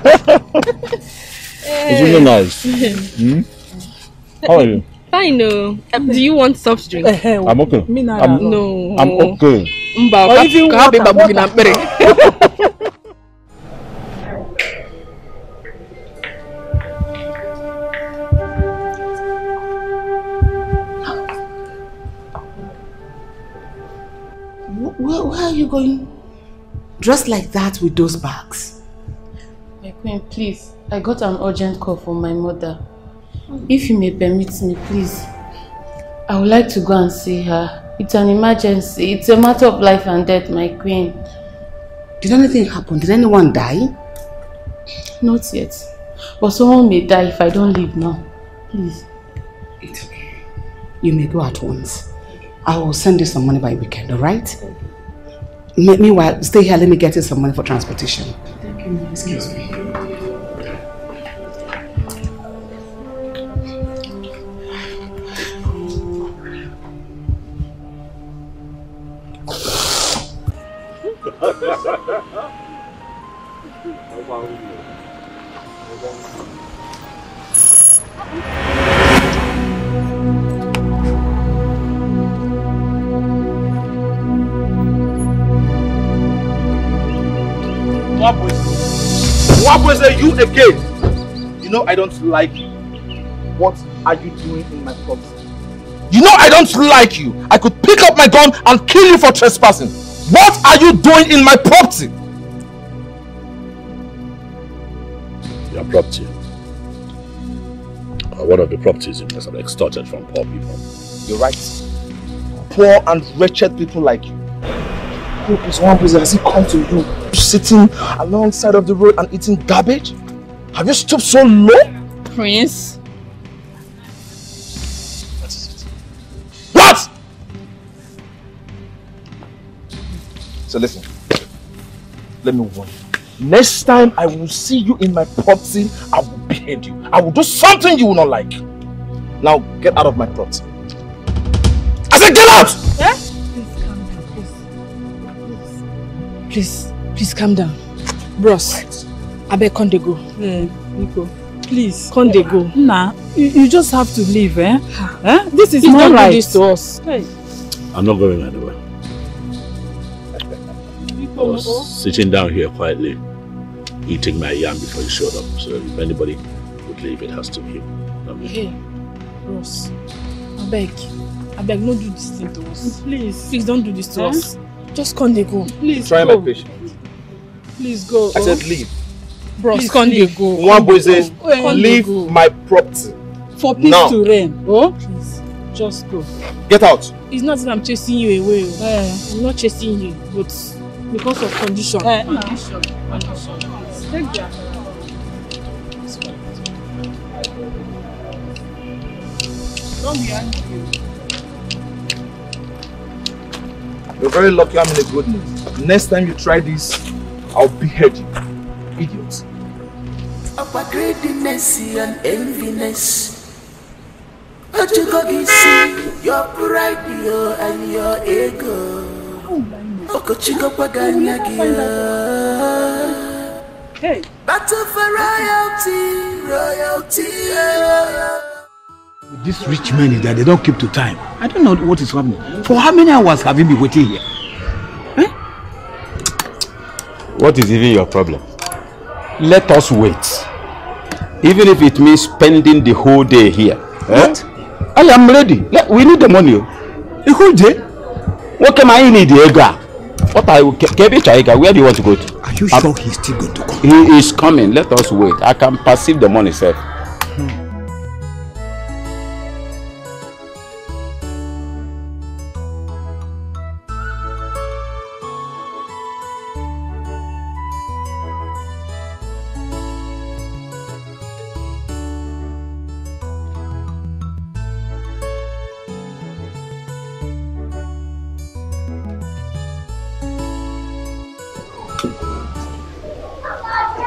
It's really nice. Hmm? How are you? Fine, no. Do you want soft drink? I'm okay. Me neither. I'm, no. I'm okay. Mba, or even water, water. Where, where are you going? Dressed like that with those bags. My queen, please. I got an urgent call from my mother. If you may permit me, please. I would like to go and see her. It's an emergency. It's a matter of life and death, my queen. Did anything happen? Did anyone die? Not yet. But someone may die if I don't leave now. Please. It's okay. You may go at once. I will send you some money by weekend, alright? Meanwhile, stay here. Let me get you some money for transportation. Thank you. Excuse me. Wabeze, you again. You know I don't like you. What are you doing in my property? You know I don't like you. I could pick up my gun and kill you for trespassing. What are you doing in my property? Your property. Uh, one of the properties you must have extorted from poor people. You're right. Poor and wretched people like you. Who is Wabeze? Has he come to you? Sitting alongside of the road and eating garbage? Have you stooped so low? Prince. What is it? What? So listen. Let me warn you. Next time I will see you in my property, I will behead you. I will do something you will not like. Now get out of my property. I said get out! Yeah? Please calm down, please. Please. Please. Please calm down. Bros, I beg Conde go. Mm, Nico. Please, Conde go. Nah, you, you just have to leave, eh? eh? This is not right. Do this to us. Hey. I'm not going anywhere. I was sitting down here quietly, eating my yam before you showed up. So if anybody would leave, it has to be him. Hey, Bros, I beg. I beg, don't do this thing to us. Please. Please don't do this to eh? us. Just Conde go. Please. Try go. my patience. Please go. I said leave. Bro, please can't you go. Wabeze, leave go. my property. For peace now. to reign. Oh? Please, just go. Get out. It's not that I'm chasing you away. Uh, I'm not chasing you, but because of condition. Uh, condition. Uh, condition. Take that. Don't be angry. You're very lucky I'm in a good mood. Next time you try this, I'll behead you, idiots. Upper greediness and enviness. What you go see? Your pride, your and your ego. Okochigo paganyagia. Hey. Battle for royalty, royalty. With these rich men that they don't keep to time. I don't know what is happening. For how many hours have you been waiting here? What is even your problem? Let us wait. Even if it means spending the whole day here. What? Eh? I am ready. We need the money. The whole day? What am I need the egg? What I Kebichaiga, where do you want to go to? Are you sure he's still going to come? He is coming. Let us wait. I can perceive the money, sir. Hmm.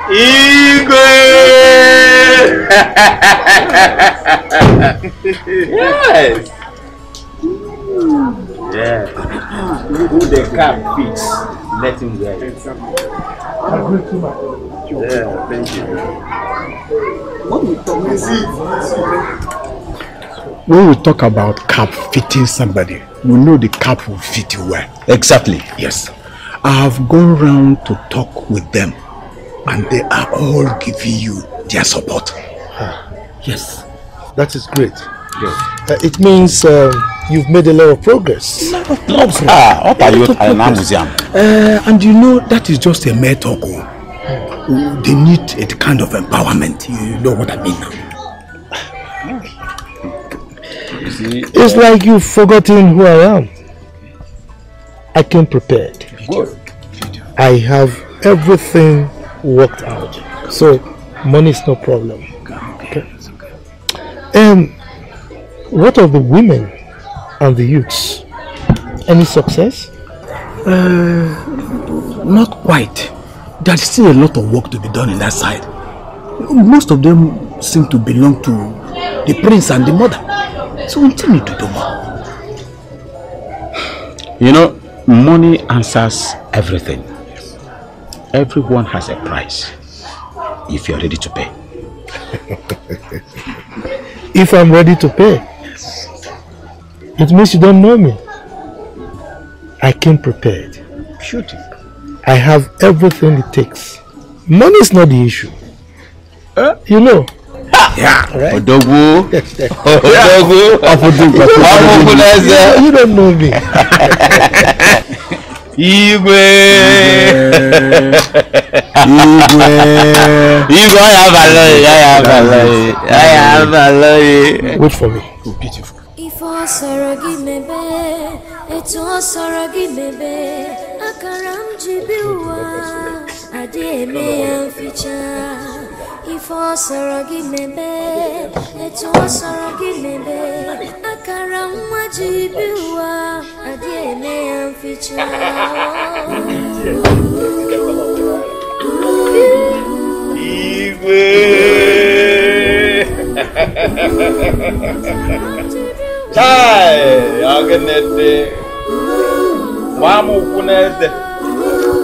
Igwe! Yes! Mm. Yeah. Who they can't fix? let him wear it. Yeah, thank you. What we talk when we talk about cap fitting somebody, we know the cap will fit you well. Exactly. Yes. I have gone round to talk with them, and they are all giving you their support. Ah, yes. That is great. Yes. Uh, it means uh, you've made a lot of progress. A lot of progress. Ah, up at your museum. Uh, and you know, that is just a mere talk. Oh. They need a kind of empowerment. You know what I mean now. You see, it's uh, like you've forgotten who I am. I came prepared. Good. I have everything worked out. So, money is no problem. Okay. Um, what of the women and the youths? Any success? Uh, not quite. There's still a lot of work to be done in that side. Most of them seem to belong to the prince and the mother. So we still need to do more. You know, money answers everything. Everyone has a price if you're ready to pay. If I'm ready to pay, it means you don't know me. I came prepared. Beautiful. I have everything it takes. Money is not the issue. Uh, you know. Yeah. Right. Odogu. Odogu. Odogu. You don't know me. Igwe. Igwe. Igwe, I have a lawyer. I have a lawyer. I have a lawyer. Wait for me. Oh, beautiful. If all sorrow give me back, it's all sorrow give me back. I can't give I did me feature. If all sorrow give me back, it's all sorrow give me back. I can't imagine you are a dear man feature.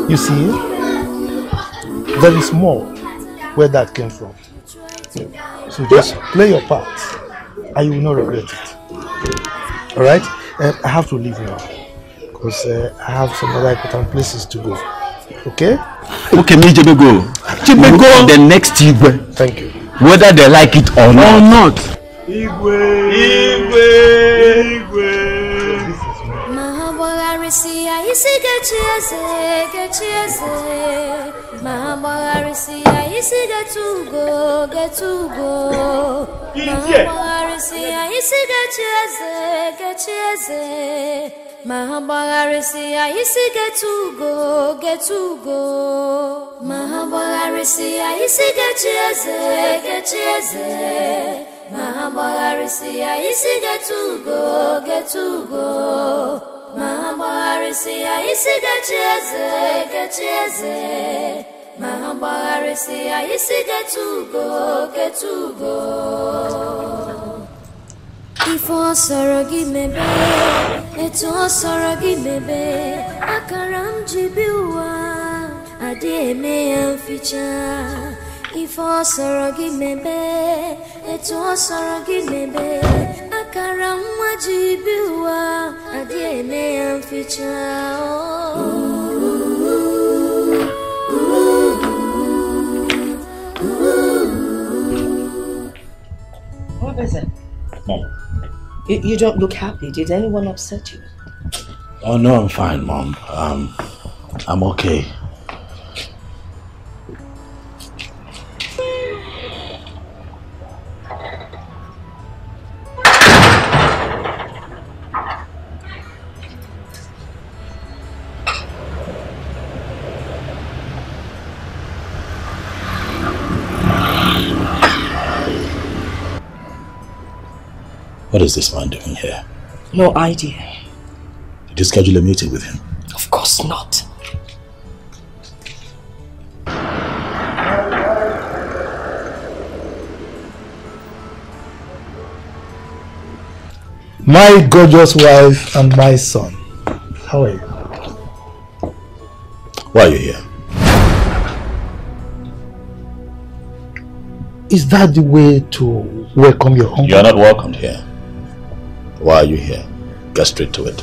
You see, there is more where that came from. So just play your part and you will not regret it. Alright? Uh, I have to leave now because uh, I have some other important places to go. Okay? Okay, me Jebe go. Jebe go the next Igwe. Thank you. Whether they like it or not. Or not. Igwe. Igwe. Igwe. Mama, I see, I see that to go, get to go. Mama, I see, I see that get yes. Mama, I see, I see that to go, get to go. Mama, I see, I see that yes, get yes. Mama, I see, I see that to go, get to go. Mama, I see, I see that Mama, I see, I see that to go, get to go. If all sorrow give me back, it's all sorrow give me back. I can't jibiwa, I did me a feature. If all sorrow give me back, it's all sorrow give me back. Karama jibiwa adene amficha What is it? Mom. You, you don't look happy. Did anyone upset you? Oh no, I'm fine, Mom. Um, I'm okay. What is this man doing here? No idea. Did you schedule a meeting with him? Of course not. My gorgeous wife and my son. How are you? Why are you here? Is that the way to welcome your uncle? You are not welcomed here. Why are you here? Get straight to it.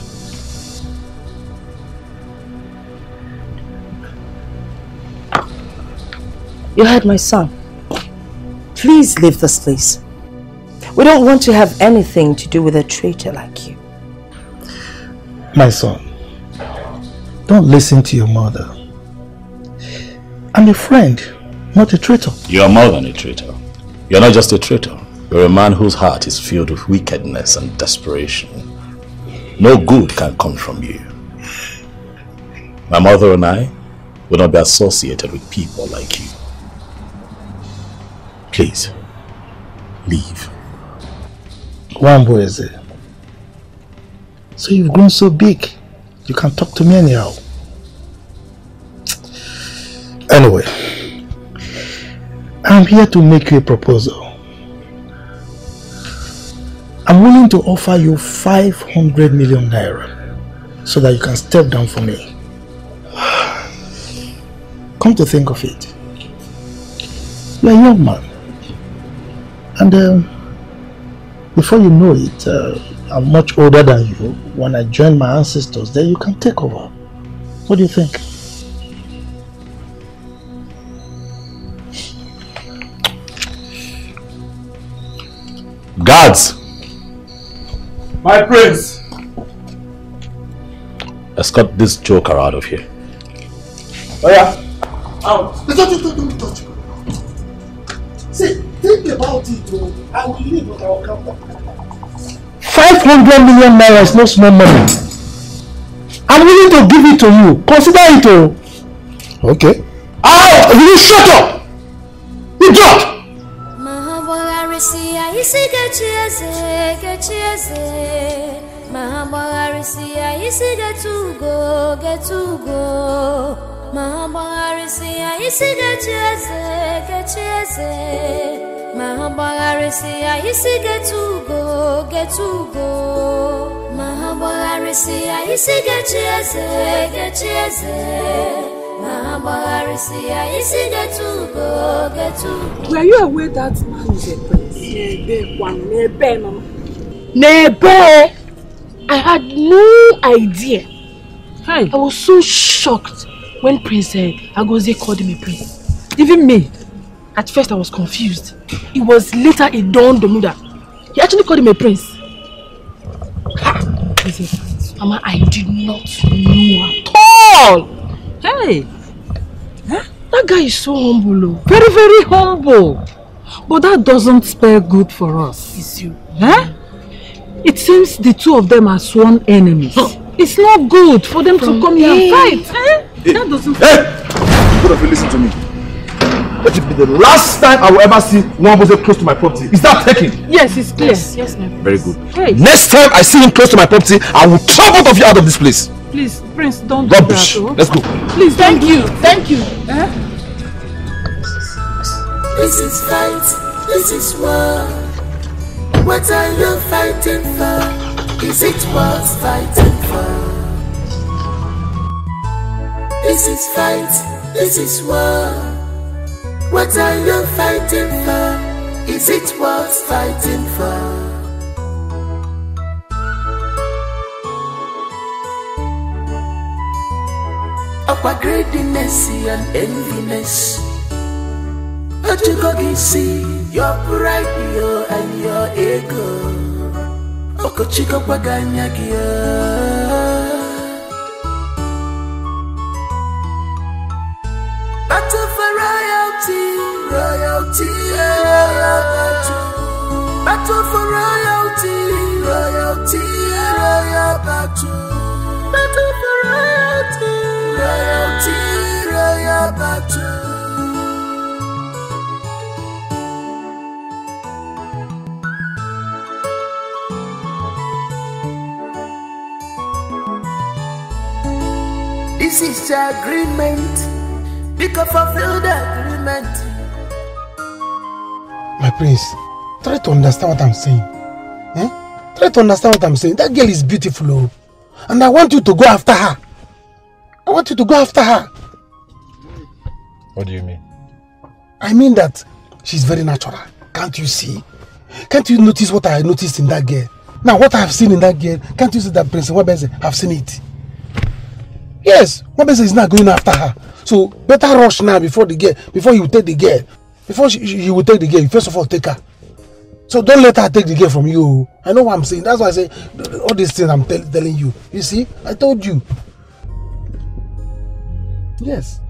You had my son. Please leave this place. We don't want to have anything to do with a traitor like you. My son, don't listen to your mother. I'm a friend, not a traitor. You are more than a traitor. You're not just a traitor. You're a man whose heart is filled with wickedness and desperation. No good can come from you. My mother and I will not be associated with people like you. Please, leave. Wabeze, so you've grown so big, you can talk to me anyhow. Anyway, I'm here to make you a proposal. I'm willing to offer you five hundred million naira so that you can step down for me. Come to think of it, you're a young man, and um, before you know it, uh, I'm much older than you. When I join my ancestors, then you can take over. What do you think? Guards! My prince! Escort this joker out of here. Oh yeah? Out! Don't touch me! See, think about it, though. I will leave with our counter. five hundred million naira is no small money. I'm willing to give it to you. Consider it, oh. Okay. Oh, you shut up! You drop! Mahambogarisi, Mahambangari siya isi gacheze, gacheze Mahambangari siya isi gatugo, gatugo Mahambangari siya isi gacheze, gacheze Mahambangari siya isi gatugo, gatugo. Were you aware that man is a prince? Nebe, one nebe, mama. Nebe! I had no idea. Hi. I was so shocked. When Prince uh, Agazi called him a prince, even me, at first I was confused. It was later it dawned on me that he actually called him a prince. Ha! He said, Mama, I did not know at all. Hey, huh? That guy is so humble, oh. Very, very humble. But that doesn't spell good for us. It's you. Huh? It seems the two of them are sworn enemies. It's not good for them From to come here and fight. Eh? Hey, that doesn't hey! You could have listened to me. That should be the last time I will ever see one person close to my property. Is that taking? Yes, it's clear. Yes, yes, my Very good. Hey. Next time I see him close to my property, I will throw both of you out of this place. Please, Prince, don't Rubbish. do that. Rubbish. Let's go. Please, thank you. Thank you. Eh? This is fight. This is war. What are you fighting for? Is it worth fighting for? This is fight, this is war. What are you fighting for? Is it worth fighting for? Upper greediness and enviness. What you go see? Your pride, your and your ego. Okochiko paganyagyo. Battle for royalty, royalty, royalty. Battle for royalty, royalty, royalty. Battle for royalty, royalty, royalty. This is the agreement. Because I feel the agreement. My prince, try to understand what I'm saying. Eh? Try to understand what I'm saying. That girl is beautiful, and I want you to go after her. I want you to go after her. What do you mean? I mean that she's very natural. Can't you see? Can't you notice what I noticed in that girl? Now, what I have seen in that girl, can't you see that Prince Wabeze have seen it? Yes, Wabeze is not going after her. So, better rush now before the girl, before you take the girl. Before she, she, you will take the girl, first of all, take her. So, don't let her take the girl from you. I know what I'm saying. That's why I say all these things I'm tell, telling you. You see? I told you. Yes.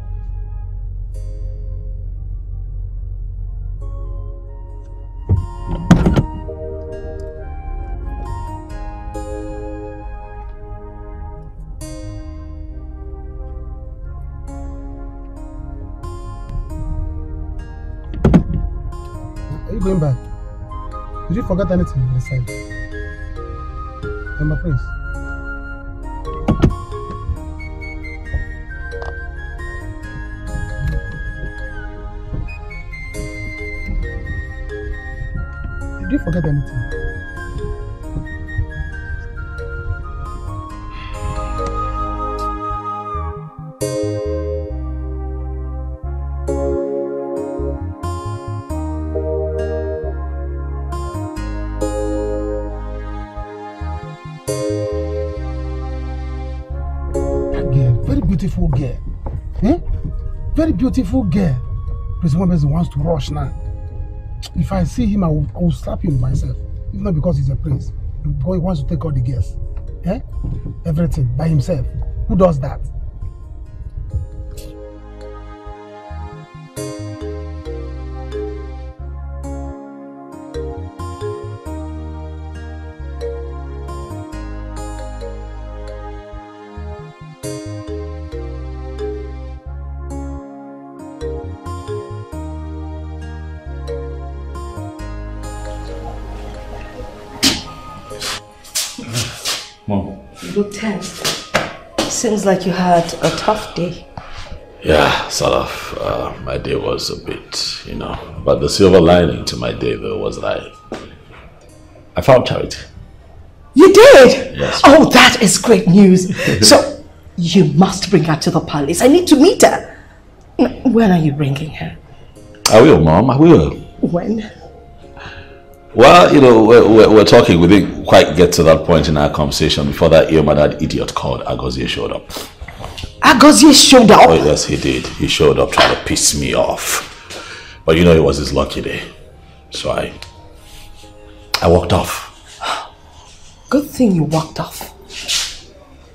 Are you going back? Did you forget anything on the side? And my prince. Did you forget anything? Beautiful girl, eh? Very beautiful girl. Prince Wabeze wants to rush now. If I see him, I will, I will slap him myself. It's not because he's a prince. Because he wants to take all the girls, eh? Everything by himself. Who does that? Seems like you had a tough day. Yeah, Salaf, uh, my day was a bit, you know. But the silver lining to my day, though, was that I, I found Charity. You did? Yes. Oh, ma'am. That is great news. So, you must bring her to the palace. I need to meet her. When are you bringing her? I will, Mom. I will. When? Well, you know, we're, we're talking. We didn't quite get to that point in our conversation before that earman, that idiot called Agazi showed up. Agazi showed up? Oh, yes, he did. He showed up trying to piss me off. But you know, it was his lucky day. So I... I walked off. Good thing you walked off.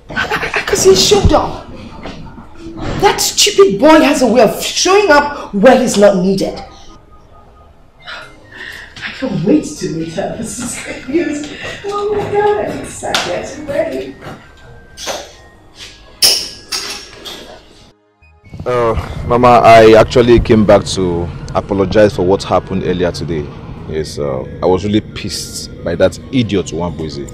Agazi showed up. That stupid boy has a way of showing up where he's not needed. I can't wait to meet her. This is great news. Oh my god, I'm excited. I'm ready. Uh, Mama, I actually came back to apologize for what happened earlier today. Yes, uh, I was really pissed by that idiot Wabeze.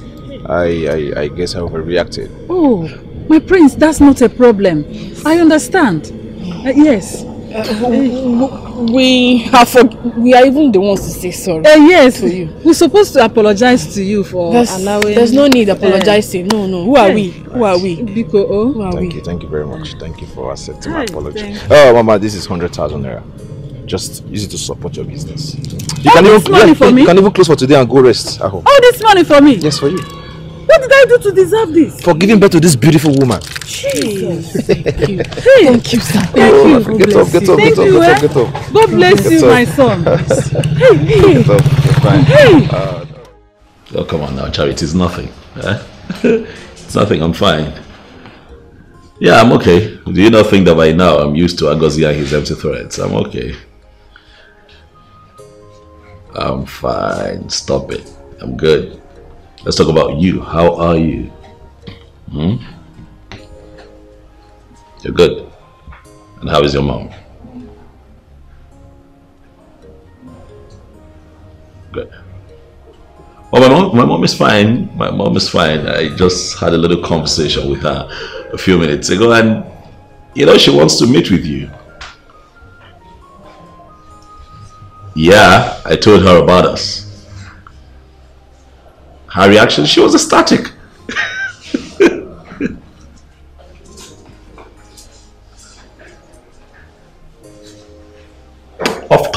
I, I, I guess I overreacted. Oh, my prince, that's not a problem. I understand. Uh, yes. Uh, we have we are even the ones to say sorry. Uh, yes, for you. We're supposed to apologize to you for there's, allowing. There's no need apologizing. Uh, no, no. Who are yeah. we? Right. Who are we? Biko, oh. Who are thank we? you, thank you very much. Thank you for accepting my apology. Oh, Mama, this is hundred thousand naira. Just use it to support your business. You All can this even money yeah, for you me. Can even close for today and go rest at home. All this money for me. Yes, for you. What did I do to deserve this? For giving birth to this beautiful woman. Jesus. Thank you. Thank you, sir. Thank oh, you. Get up, get up, get up, get up, get up. God bless get you, up. my son. Hey, hey. Get up. Fine. Hey. Uh, oh, come on now, Charity. It's nothing. Eh? It's nothing. I'm fine. Yeah, I'm okay. Do you not think that by now I'm used to Agazi and his empty threats? I'm okay. I'm fine. Stop it. I'm good. Let's talk about you. How are you? Hmm? You're good. And how is your mom? Good. Oh, my mom, my mom is fine. My mom is fine. I just had a little conversation with her a few minutes ago, and you know she wants to meet with you. Yeah, I told her about us. Her reaction, she was ecstatic.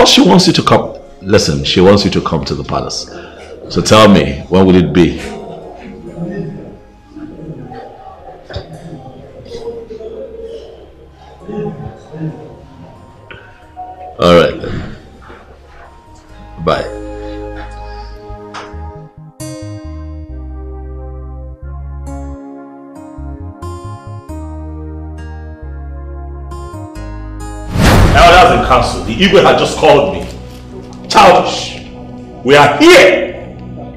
course she wants you to come. Listen, she wants you to come to the palace. So tell me, when will it be? All right, then. Bye. Elders in council, the Igwe had just called me. Childish. We are here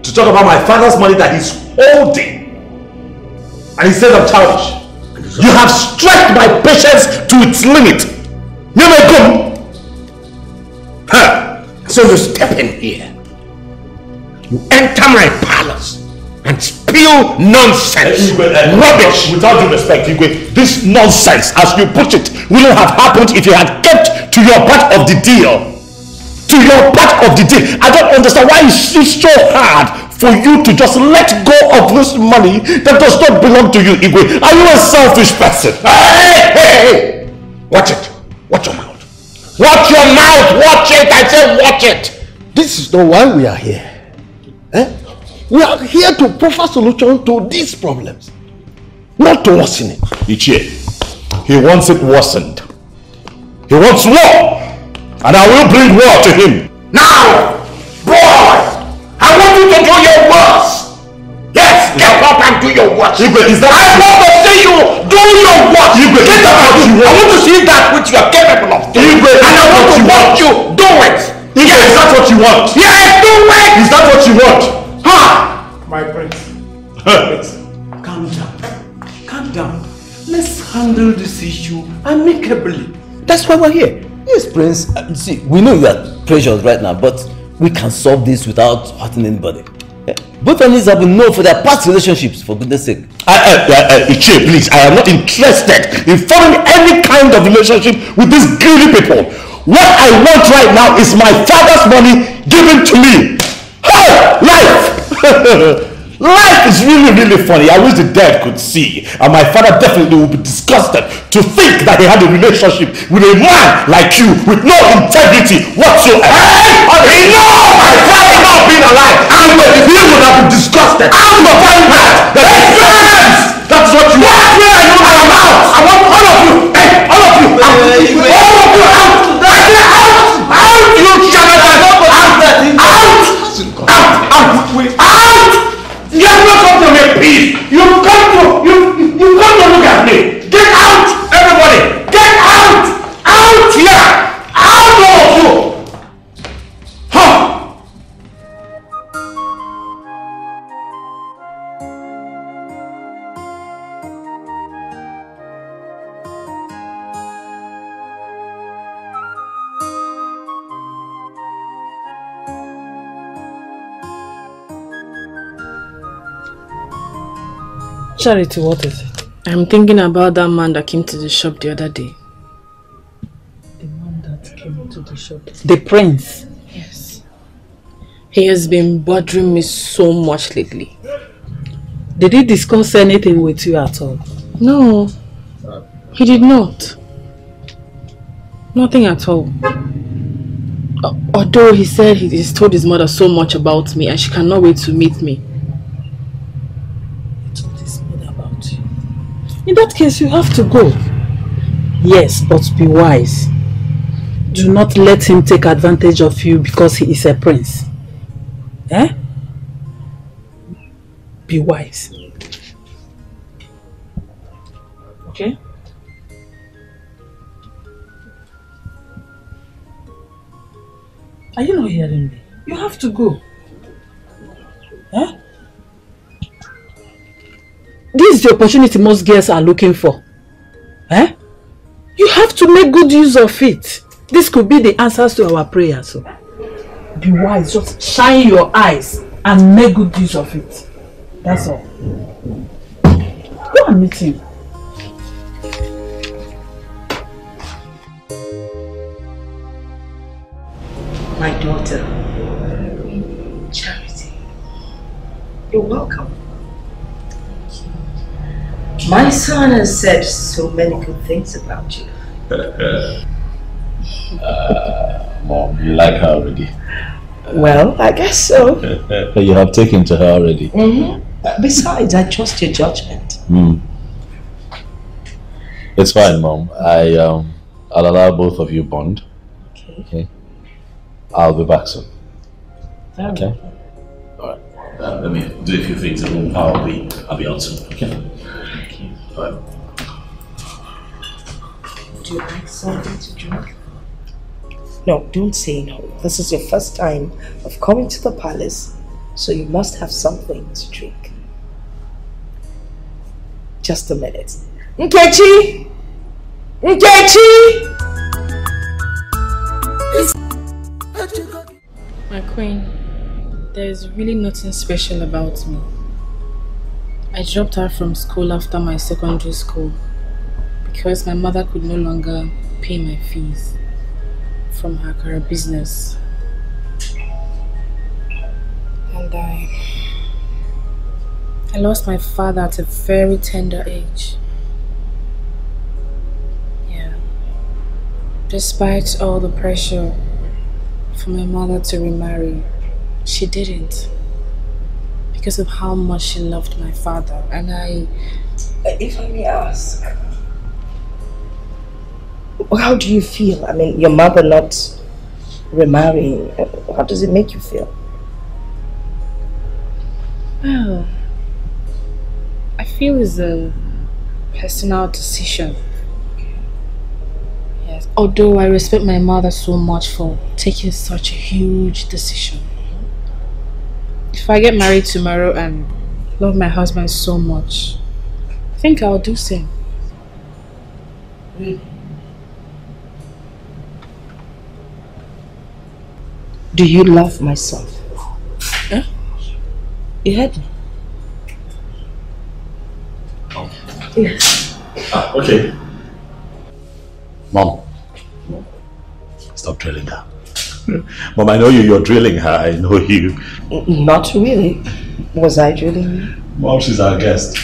to talk about my father's money that he's holding. And he says I'm childish. You have stretched my patience to its limit. You may come. Huh. So you step in here. You enter my palace and spew nonsense, Igwe, uh, rubbish. Without due respect, Igwe, this nonsense, as you put it, wouldn't have happened if you had kept to your part of the deal. To your part of the deal. I don't understand why it's so hard for you to just let go of this money that does not belong to you, Igwe. Are you a selfish person? Hey, hey, hey! Watch it. Watch your mouth. Watch your mouth. Watch it. I said watch it. This is not why we are here. Eh? We are here to offer solution to these problems, not to worsen it. Ichie, he wants it worsened. He wants war, and I will bring war to him. Now, boy, I want you to do your worst. Yes, get up and do your worst. Igwe, is that I want to see you do your worst. Igwe, get up and do your worst. I want to see that which you are capable of doing. Igwe, and I want to watch you do it. Igwe, yes. Is that what you want? Yes, do it. Is that what you want? Ha! My prince. Prince, calm down. Calm down. Let's handle this issue amicably. That's why we're here. Yes, Prince. See, we know you are precious right now, but we can solve this without hurting anybody. Both families have been known for their past relationships, for goodness sake. I, I, I, I, Ichie, please, I am not interested in forming any kind of relationship with these greedy people. What I want right now is my father's money given to me. Hey, life! Life is really, really funny. I wish the dead could see. And my father definitely would be disgusted to think that he had a relationship with a man like you with no integrity whatsoever. Hey! I mean, no! My father not being alive. And he would have been disgusted. I'm the one that makes sense! That's what you want. Where are you? I am out. I want all of you. Hey, all of you. Out. All of you out. Right there, out. Out, you charlatans. Out. Out. Out. Out. Out. You have not come to make peace. You come to you you come to look at me. Get out, everybody. Get out, out here, out of you. Huh? Charity, what is it? I'm thinking about that man that came to the shop the other day. The man that came to the shop? The prince? Yes. He has been bothering me so much lately. Did he discuss anything with you at all? No. He did not. Nothing at all. Although he said he's told his mother so much about me and she cannot wait to meet me. In that case, you have to go. Yes, but be wise. Do not let him take advantage of you because he is a prince. Eh? Be wise. Okay? Are you not hearing me? You have to go. Eh? This is the opportunity most girls are looking for. Eh? You have to make good use of it. This could be the answers to our prayers. So be wise, just shine your eyes and make good use of it. That's all. Go and meet him. My daughter, Charity, you're welcome. My son has said so many good things about you. Uh, Mom, you like her already? Well, I guess so. You have taken to her already. Mm-hmm. Besides, I trust your judgment. Mm. It's fine, Mom. I, um, I'll allow both of you bond. Okay. Okay. I'll be back soon. Very okay. Good. All right. Uh, let me do a few things and I'll be, I'll be on soon. Okay. Thank you. All right. Do you like something to drink? No, don't say no. This is your first time of coming to the palace, so you must have something to drink. Just a minute. Nkechi! Nkechi! My queen, there is really nothing special about me. I dropped out from school after my secondary school because my mother could no longer pay my fees from her car business, and I, I lost my father at a very tender age. Yeah. Despite all the pressure for my mother to remarry, she didn't, because of how much she loved my father. And I, if I may ask, how do you feel? I mean, your mother not remarrying, how does it make you feel? Well, I feel it's a personal decision. Yes. Although I respect my mother so much for taking such a huge decision. If I get married tomorrow and love my husband so much, I think I'll do same. Really? Do you love myself? Huh? You heard me? Oh. Yeah. Ah, okay. Mom. Stop drilling her. Mom, I know you, you're drilling her. I know you. Not really. Was I drilling you? Mom, she's our guest.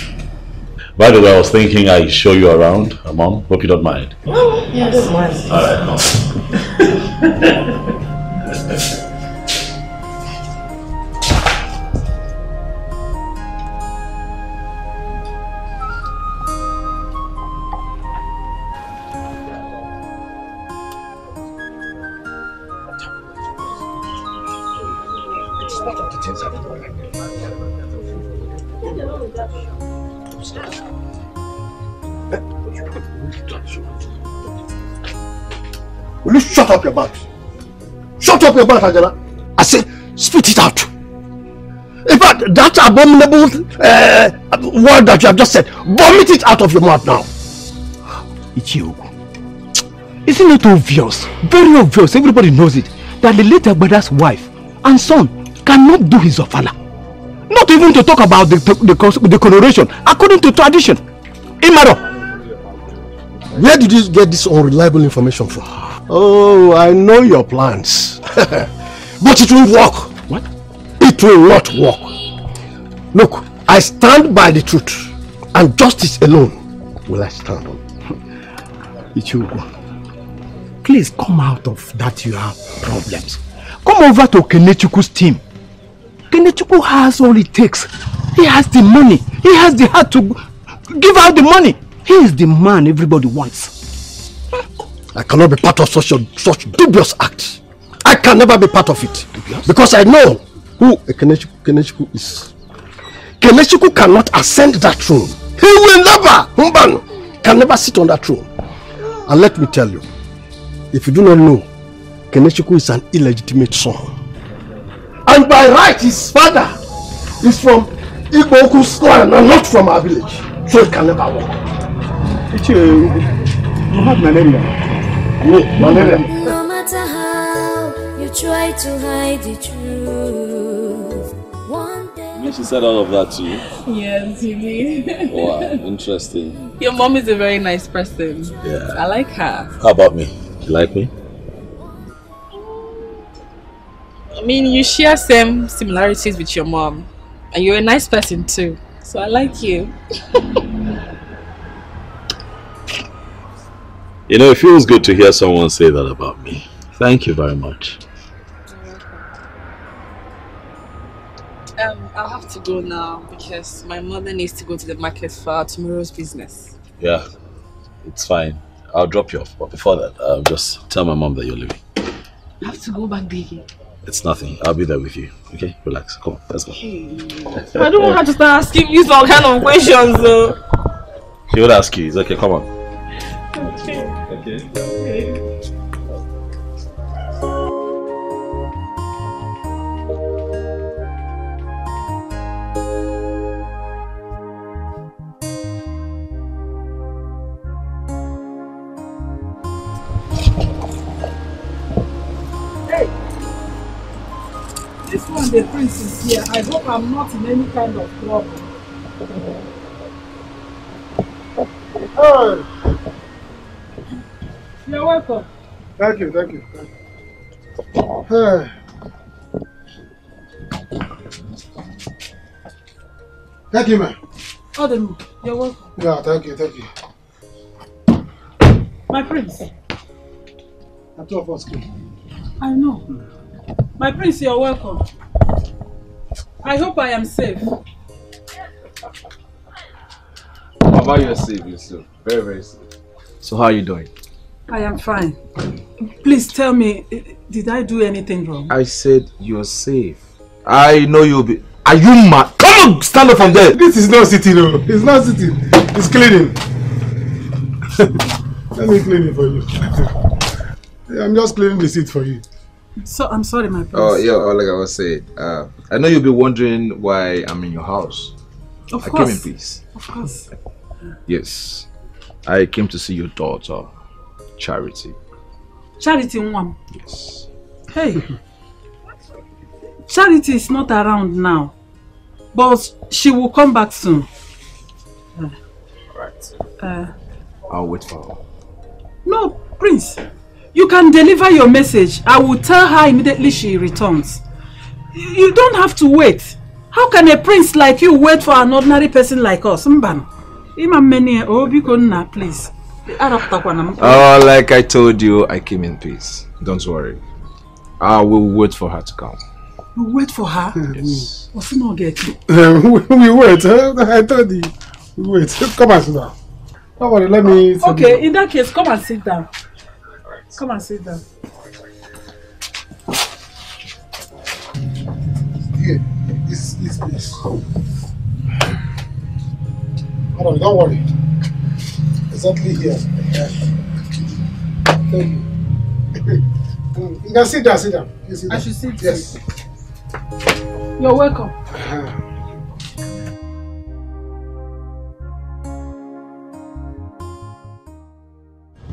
By the way, I was thinking I'd show you around, uh, Mom. Hope you don't mind. Oh, yes. I don't mind. Alright, Mom. Will you shut up your mouth? Shut up your mouth, Angela. I say, spit it out. In fact, that abominable uh, word that you have just said, vomit it out of your mouth now. Ichioku, isn't it obvious? Very obvious. Everybody knows it. That the late Agbada's wife and son cannot do his ofala. Not even to talk about the, the, the coloration, according to tradition. Imaro. Where did you get this unreliable information from? Oh, I know your plans. But it will work. What? It will not work. Look, I stand by the truth. And justice alone will I stand on. Ichioku, please come out of that you have problems. Come over to Kenechukwu's team. Kenechukwu has all it takes. He has the money. He has the heart to give out the money. He is the man everybody wants. I cannot be part of such a, such dubious act. I can never be part of it. Dubious? Because I know who Kenechukwu is. Kenechukwu cannot ascend that throne. He will never, Humban, can never sit on that throne. And let me tell you, if you do not know, Kenechukwu is an illegitimate son. And by right, his father is from Iboku's clan and not from our village. So it can never work. You have malaria. No matter how you try to hide the truth, one day. She said all of that to you? Yes, you did. Wow, interesting. Your mom is a very nice person. Yeah. I like her. How about me? You like me? I mean, you share same similarities with your mom. And you're a nice person too. So I like you. You know, it feels good to hear someone say that about me. Thank you very much. Um, I'll have to go now because my mother needs to go to the market for tomorrow's business. Yeah, it's fine. I'll drop you off. But before that, I'll just tell my mom that you're leaving. I have to go back there again. It's nothing. I'll be there with you. Okay? Relax. Come on. Let's go. Hey. I don't want her to start asking you some kind of questions. Uh. She would ask you. It's okay. Come on. Okay. Okay. Okay. This one, the prince is here. I hope I'm not in any kind of trouble. Oh. You're welcome. Thank you, thank you. Thank you. Hey. Thank you, ma'am. Oh, then, you're welcome. Yeah, thank you, thank you. My prince. The two of us came. I know. My prince, you're welcome. I hope I am safe. Baba, you're safe, you're safe. Very, very safe. So how are you doing? I am fine. Please tell me, did I do anything wrong? I said you're safe. I know you'll be... Are you mad? Come on, stand up from there. This is not sitting, no. It's not sitting. It's cleaning. Let me clean it for you. I'm just cleaning the seat for you. So I'm sorry, my prince. Oh yeah, like I was saying, uh, I know you'll be wondering why I'm in your house. Of I course. I came in peace. Of course. Yes, I came to see your daughter, Charity. Charity, Mom. Yes. Hey, Charity is not around now, but she will come back soon. Uh, All right. Uh, I'll wait for her. No, prince. You can deliver your message. I will tell her immediately she returns. You don't have to wait. How can a prince like you wait for an ordinary person like us? Mban. Please. Oh, like I told you, I came in peace. Don't worry. I will wait for her to come. You wait for her? Yes. We wait. I told you. We wait. Come and sit down. Don't worry, let me... Okay, in that case, come and sit down. Come and sit down. Here, this this place. Hold on, don't worry. Exactly here. Thank you. You can sit down, sit down. You sit down. I should sit down. Yes. You're welcome. Uh-huh.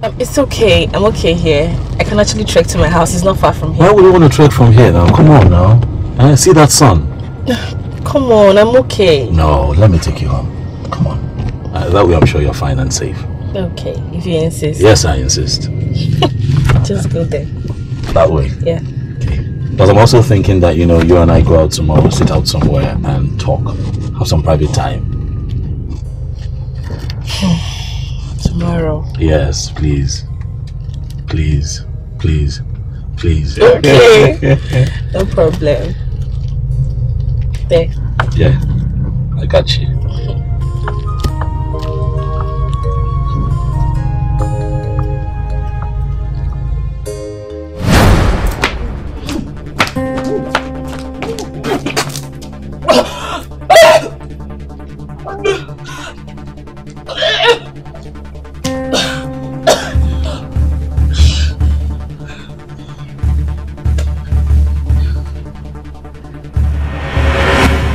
Um, it's okay. I'm okay here. I can actually trek to my house. It's not far from here. Why would you want to trek from here now? Come on now. I see that sun. Come on, I'm okay. No, let me take you home. Come on. Uh, that way I'm sure you're fine and safe. Okay, if you insist. Yes, I insist. Just go there. That way? Yeah. Okay. But I'm also thinking that, you know, you and I go out tomorrow, sit out somewhere and talk. Have some private time. Tomorrow. Yes, please. Please. Please. Please. Okay. No problem. There. Yeah. I got you.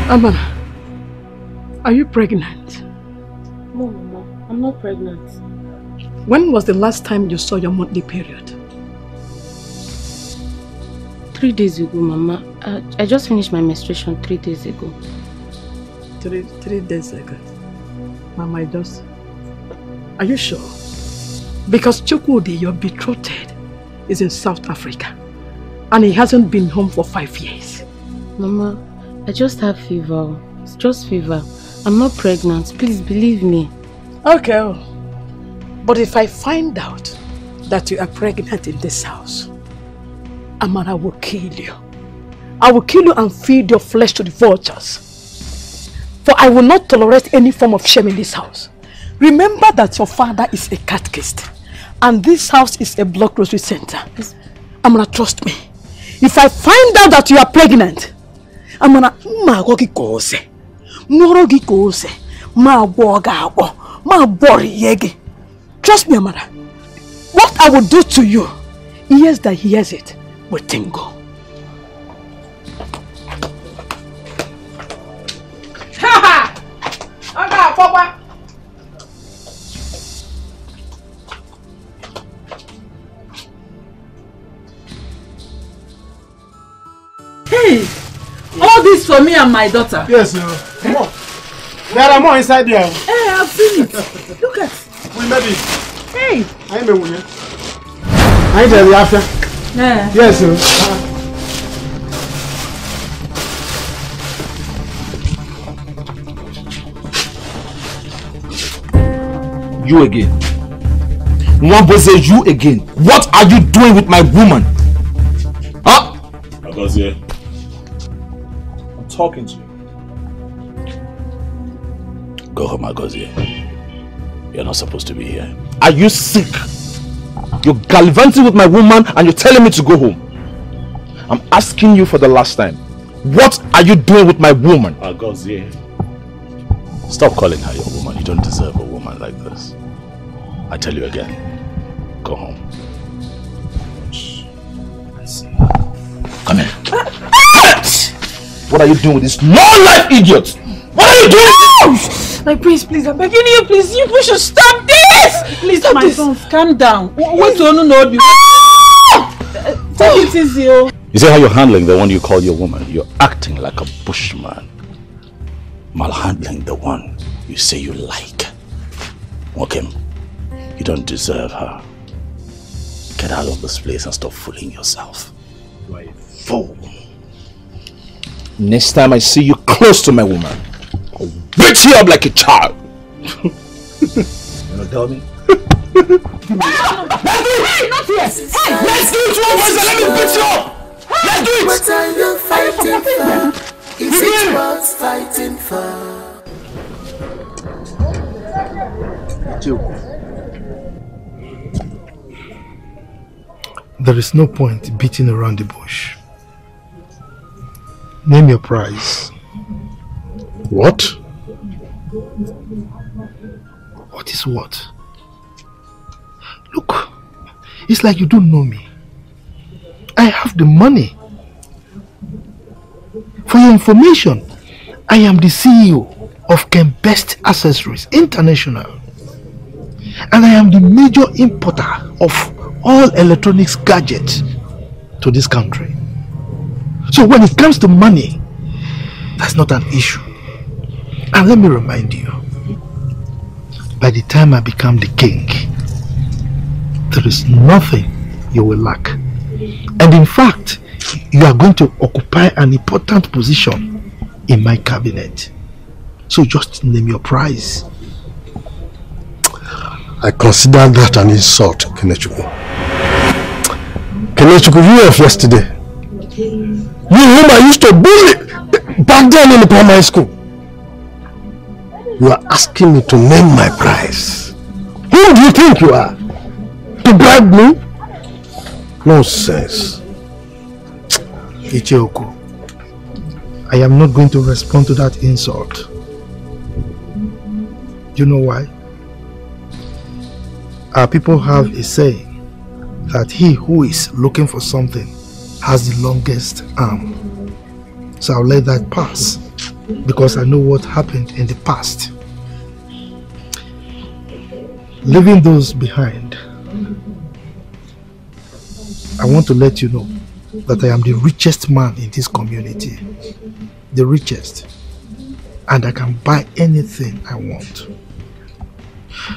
Amana, are you pregnant? No, Mama, I'm not pregnant. When was the last time you saw your monthly period? Three days ago, Mama. I, I just finished my menstruation three days ago. Three, three days ago? Mama, I just... Are you sure? Because Chukwudi, your betrothed, is in South Africa. And he hasn't been home for five years. Mama, I just have fever. It's just fever. I'm not pregnant. Please believe me. Okay. But if I find out that you are pregnant in this house, Amara will kill you. I will kill you and feed your flesh to the vultures. For I will not tolerate any form of shame in this house. Remember that your father is a catechist, and this house is a block rosary center. Yes. Amara, trust me. If I find out that you are pregnant, Amara, ma gogi kose, norogi kose, ma boga bo, ma bori yegi. Trust me, Amara. What I will do to you, ears that hears it will tingle. Ha ha! Hey, all this for me and my daughter. Yes, sir. Come on. There are more inside there. Hey, I've seen it. Look at it. We made it. Hey! I ain't been with you. I ain't there after. Yeah. Yes, sir. You again. Wabeze, you again. What are you doing with my woman? Huh? Agazi, I'm talking to you. Go home, Agazi. You're not supposed to be here. Are you sick? You're gallivanting with my woman and you're telling me to go home. I'm asking you for the last time. What are you doing with my woman? Oh, God's ear. Stop calling her your woman. You don't deserve a woman like this. I tell you again. Go home. I see. Come here. What are you doing with this non-life idiot? What are you doing? Like, please, please, I'm begging you, please, you should stop this! Please, stop my this. Sons, calm down. What's on the road? Take it easy, oh. You see how you're handling the one you call your woman? You're acting like a bushman. Malhandling the one you say you like. Wakem, you don't deserve her. Get out of this place and stop fooling yourself. You are a fool. Next time I see you close to my woman, I'll beat you up like a child. You wanna tell me? Hey, not here. Hey, let's do it, Wabeze. Let me beat you up. Let's do it. What are you fighting for? Is it worth fighting for? Joke. There is no point beating around the bush. Name your price. What? What is what? Look, it's like you don't know me. I have the money. For your information, I am the C E O of Ken Best Accessories International. And I am the major importer of all electronics gadgets to this country. So when it comes to money, that's not an issue. And let me remind you, by the time I become the king, there is nothing you will lack. And in fact, you are going to occupy an important position in my cabinet. So just name your price. I consider that an insult, Kenechukwu. Kenechukwu, you of yesterday, you whom I used to bully back then in the primary school. You are asking me to name my price. Who do you think you are? To bribe me? Nonsense. Ichioku, I am not going to respond to that insult. Do you know why? Our people have a saying that he who is looking for something has the longest arm. So I'll let that pass, because I know what happened in the past. Leaving those behind, I want to let you know that I am the richest man in this community. The richest. And I can buy anything I want.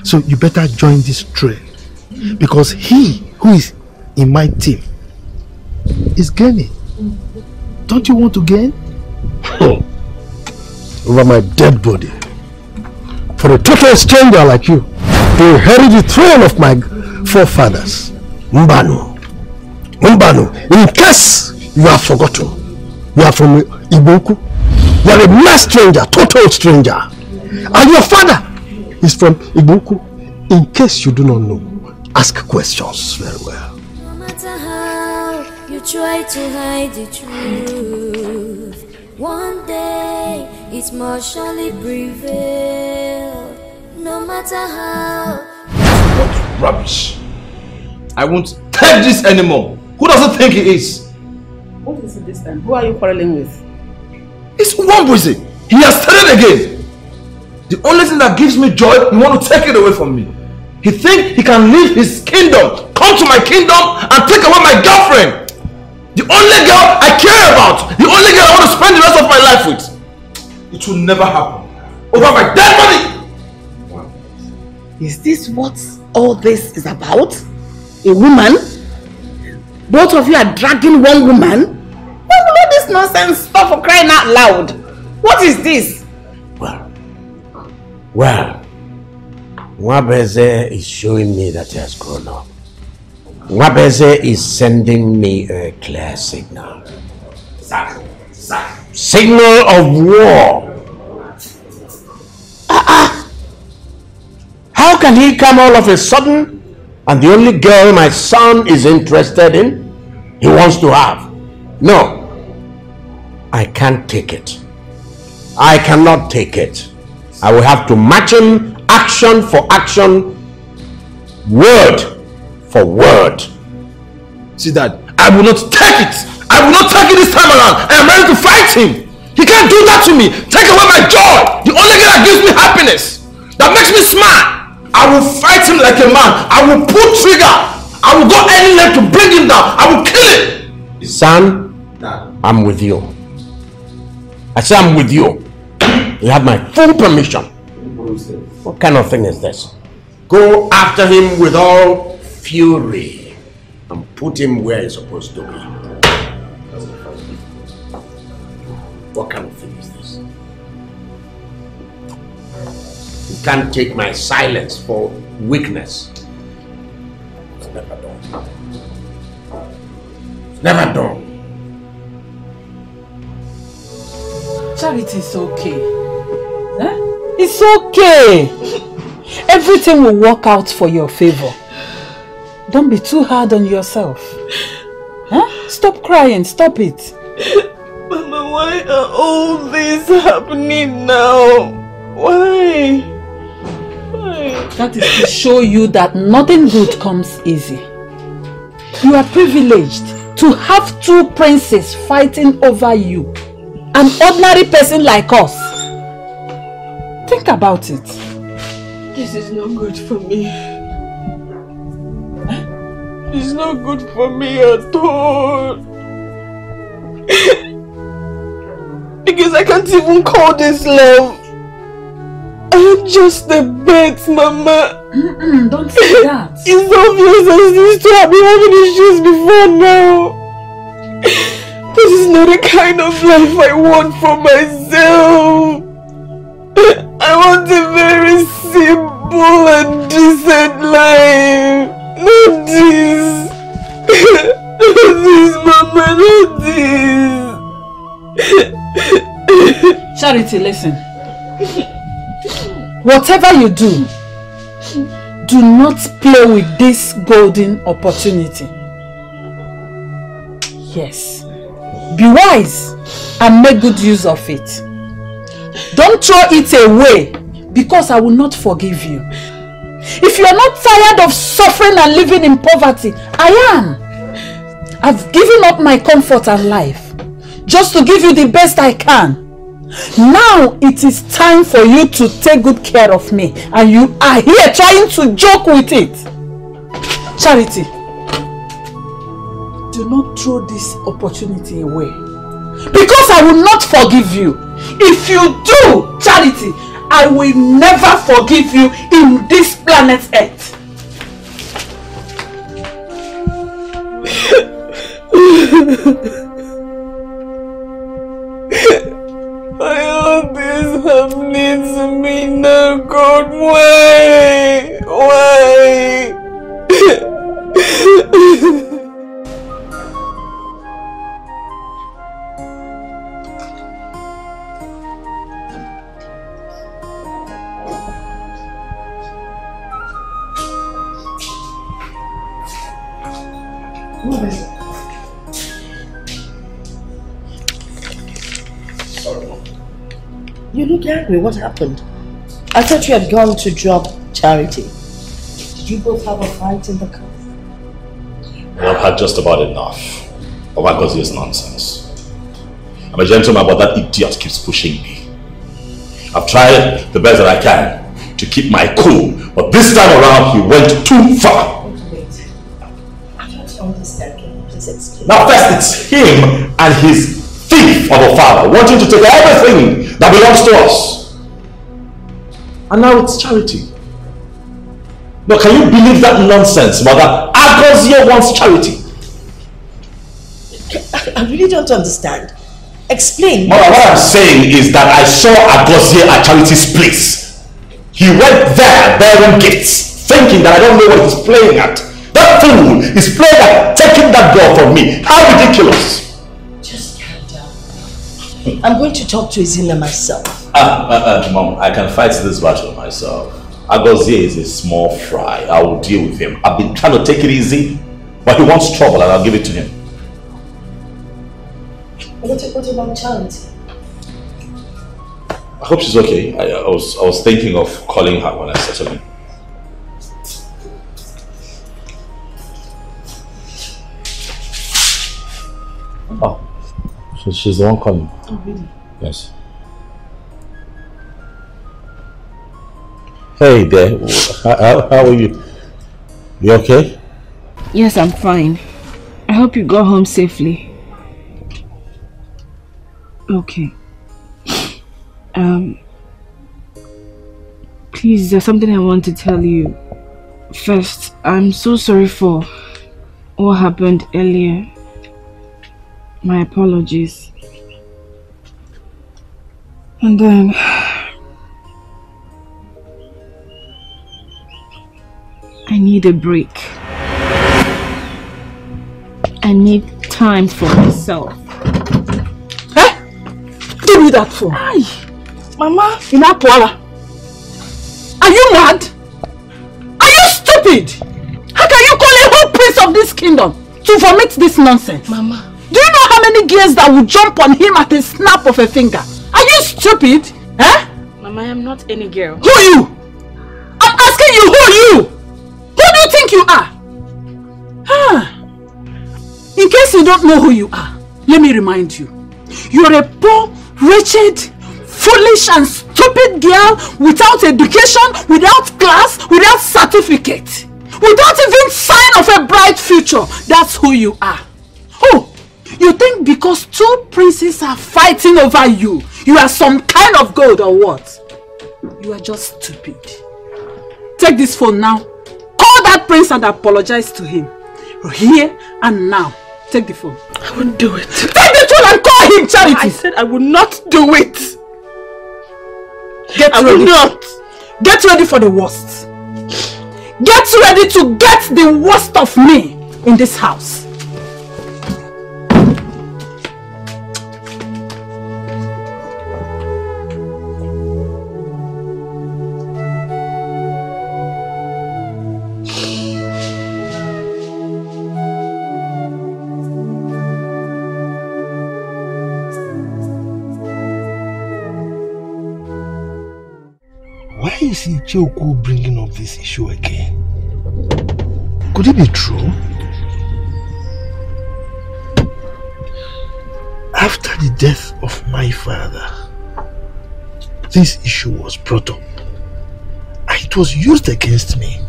So you better join this train, because he who is in my team is gaining. Don't you want to gain? Over my dead body. For a total stranger like you, to inherit the throne of my forefathers. Mbano. Mbano. In case you have forgotten, you are from Iboku. You are a mass stranger, total stranger. And your father is from Iboku. In case you do not know, ask questions very well. No matter how you try to hide the truth, one day it must surely prevail. No matter how. What rubbish! I won't take this anymore. Who doesn't think he is? What is it this time? Who are you quarreling with? It's Wabeze. He has started again. The only thing that gives me joy, you want to take it away from me. He thinks he can leave his kingdom, come to my kingdom and take away my girlfriend. The only girl I care about. The only girl I want to spend the rest of my life with. It will never happen. Over my dead body. Is this what all this is about? A woman? Both of you are dragging one woman? Why will all this nonsense stop for crying out loud? What is this? Well, well, Wabeze is showing me that he has grown up. Wabeze is sending me a clear signal. Sir, sir. Signal of war. Ah-ah. How can he come all of a sudden and the only girl my son is interested in, he wants to have? No. I can't take it. I cannot take it. I will have to match him action for action, word for word. See that? I will not take it. I will not take it this time around. I am ready to fight him. He can't do that to me. Take away my joy. The only girl that gives me happiness, that makes me smile. I will fight him like a man. I will pull trigger. I will go any length to bring him down. I will kill him. Son, Dad. I'm with you. I say I'm with you. You have my full permission. What kind of thing is this? Go after him with all fury and put him where he's supposed to be. What kind of thing is this? You can't take my silence for weakness. It's never done. It's never done. Charity, is okay. Huh? It's okay. Everything will work out for your favor. Don't be too hard on yourself. Huh? Stop crying. Stop it. Mama, why are all this happening now? Why? That is to show you that nothing good comes easy. You are privileged to have two princes fighting over you. An ordinary person like us. Think about it. This is not good for me. Huh? It's not good for me at all. Because I can't even call this love. I'm just a bet, Mama. Mm-mm, don't say that. It's obvious I used to have been having issues before now. This is not the kind of life I want for myself. I want a very simple and decent life. Not this. Not this, Mama. Not this. Charity, listen. Whatever you do, do not play with this golden opportunity. Yes. Be wise and make good use of it. Don't throw it away because I will not forgive you. If you are not tired of suffering and living in poverty, I am. I've given up my comfort and life just to give you the best I can. Now it is time for you to take good care of me, and you are here trying to joke with it. Charity, do not throw this opportunity away, because I will not forgive you. If you do, Charity, I will never forgive you in this planet Earth. Happening to me now, God. Why? Why? Wabeze. You look angry. What happened? I thought you had gone to drop Charity. Did you both have a fight in the car? Well, I've had just about enough of Agazi's nonsense. I'm a gentleman, but that idiot keeps pushing me. I've tried the best that I can to keep my cool, but this time around he went too far. Wait, I don't understand. Can you please explain? Now, first it's him and his thief of a father wanting to take everything that belongs to us. And now it's Charity. Now, can you believe that nonsense, mother? Agazi wants Charity. I really don't understand. Explain. Mother, what I'm saying is that I saw Agazi at Charity's place. He went there bearing gifts, thinking that I don't know what he's playing at. That fool is playing at taking that girl from me. How ridiculous! I'm going to talk to Izina myself. Ah, uh, uh, Mom, I can fight this battle myself. Agazi is a small fry. I will deal with him. I've been trying to take it easy, but he wants trouble and I'll give it to him. What about Charity? I hope she's okay. I, I, was, I was thinking of calling her when I settled in. Oh. She's the one calling. Oh, really? Yes. Hey there. How, how are you? You okay? Yes, I'm fine. I hope you go home safely. Okay. Um. Please, there's something I want to tell you. First, I'm so sorry for what happened earlier. My apologies. And then I need a break. I need time for myself. Huh? Give me that phone. Hi. Mama. In Apuala. Are you mad? Are you stupid? How can you call a whole prince of this kingdom to vomit this nonsense? Mama. Do you know how many girls that would jump on him at a snap of a finger? Are you stupid? Eh? Mama, I am not any girl. Who are you? I'm asking you, who are you? Who do you think you are? Ah. In case you don't know who you are, let me remind you. You're a poor, wretched, foolish and stupid girl without education, without class, without certificate. Without even sign of a bright future. That's who you are. Oh. You think because two princes are fighting over you, you are some kind of gold or what? You are just stupid. Take this phone now. Call that prince and apologize to him. Here and now. Take the phone. I won't do it. Take the phone and call him, Charity. I said I will not do it. Get I ready. Will not. Get ready for the worst. Get ready to get the worst of me in this house. Why is Ichoku bringing up this issue again? Could it be true? After the death of my father, this issue was brought up. It was used against me.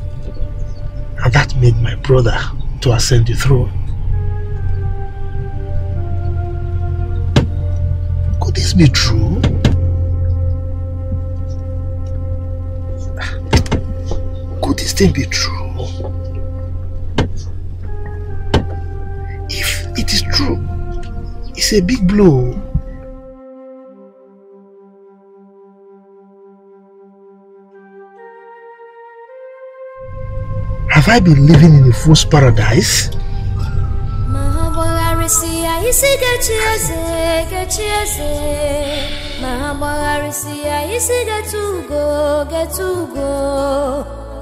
And that made my brother to ascend the throne. Could this be true? This thing be true? If it is true, it's a big blow. Have I been living in a fool's paradise?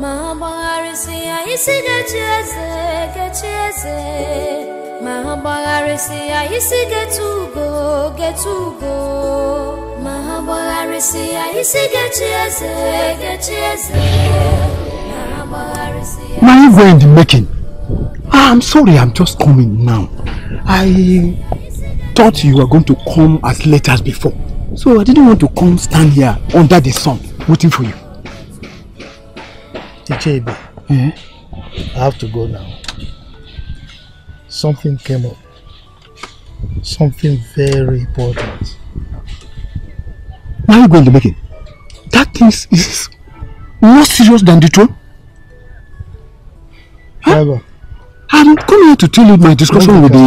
Ma bangarisia isi gecheze gecheze Ma bangarisia isi getugo getugo Ma bangarisia isi gecheze gecheze Ma bangarisia My friend making I'm sorry, I'm just coming now. I thought you were going to come as late as before. So I didn't want to come stand here under the sun waiting for you. Teacher Ibe, eh? I have to go now. Something came up. Something very important. Why are you going to make it? That thing is, is more serious than the throne. Huh? I'm coming here to tell you my discussion with the...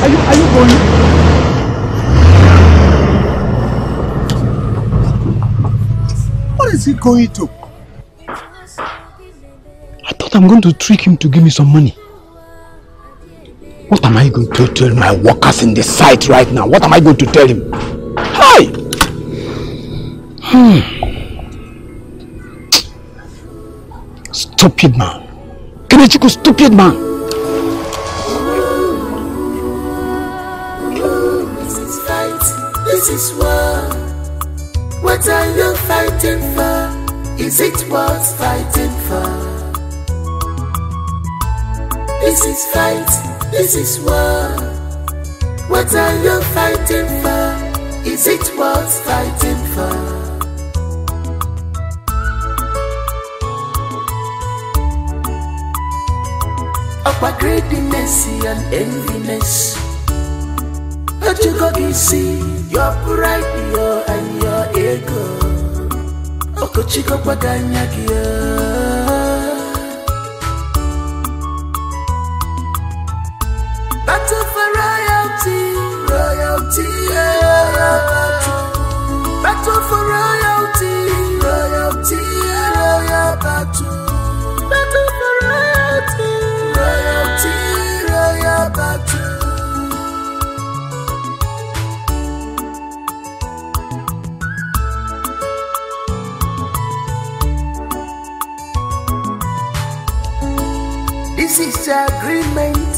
Are you, are you going? What is he going to? I thought I'm going to trick him to give me some money. What am I going to tell my workers in the site right now? What am I going to tell him? Hi! Hmm. Stupid man. Kenechukwu, stupid man. This is fight. This is war. What are you fighting for? Is it worth fighting for? This is fight. This is war. What are you fighting for? Is it worth fighting for? Upper greediness and enviness. How to go you see your pride, your and your ego. Okochiko paganyakia. Battle for royalty, royalty, yeah. Battle for royalty, royalty, yeah. Battle. This is agreement.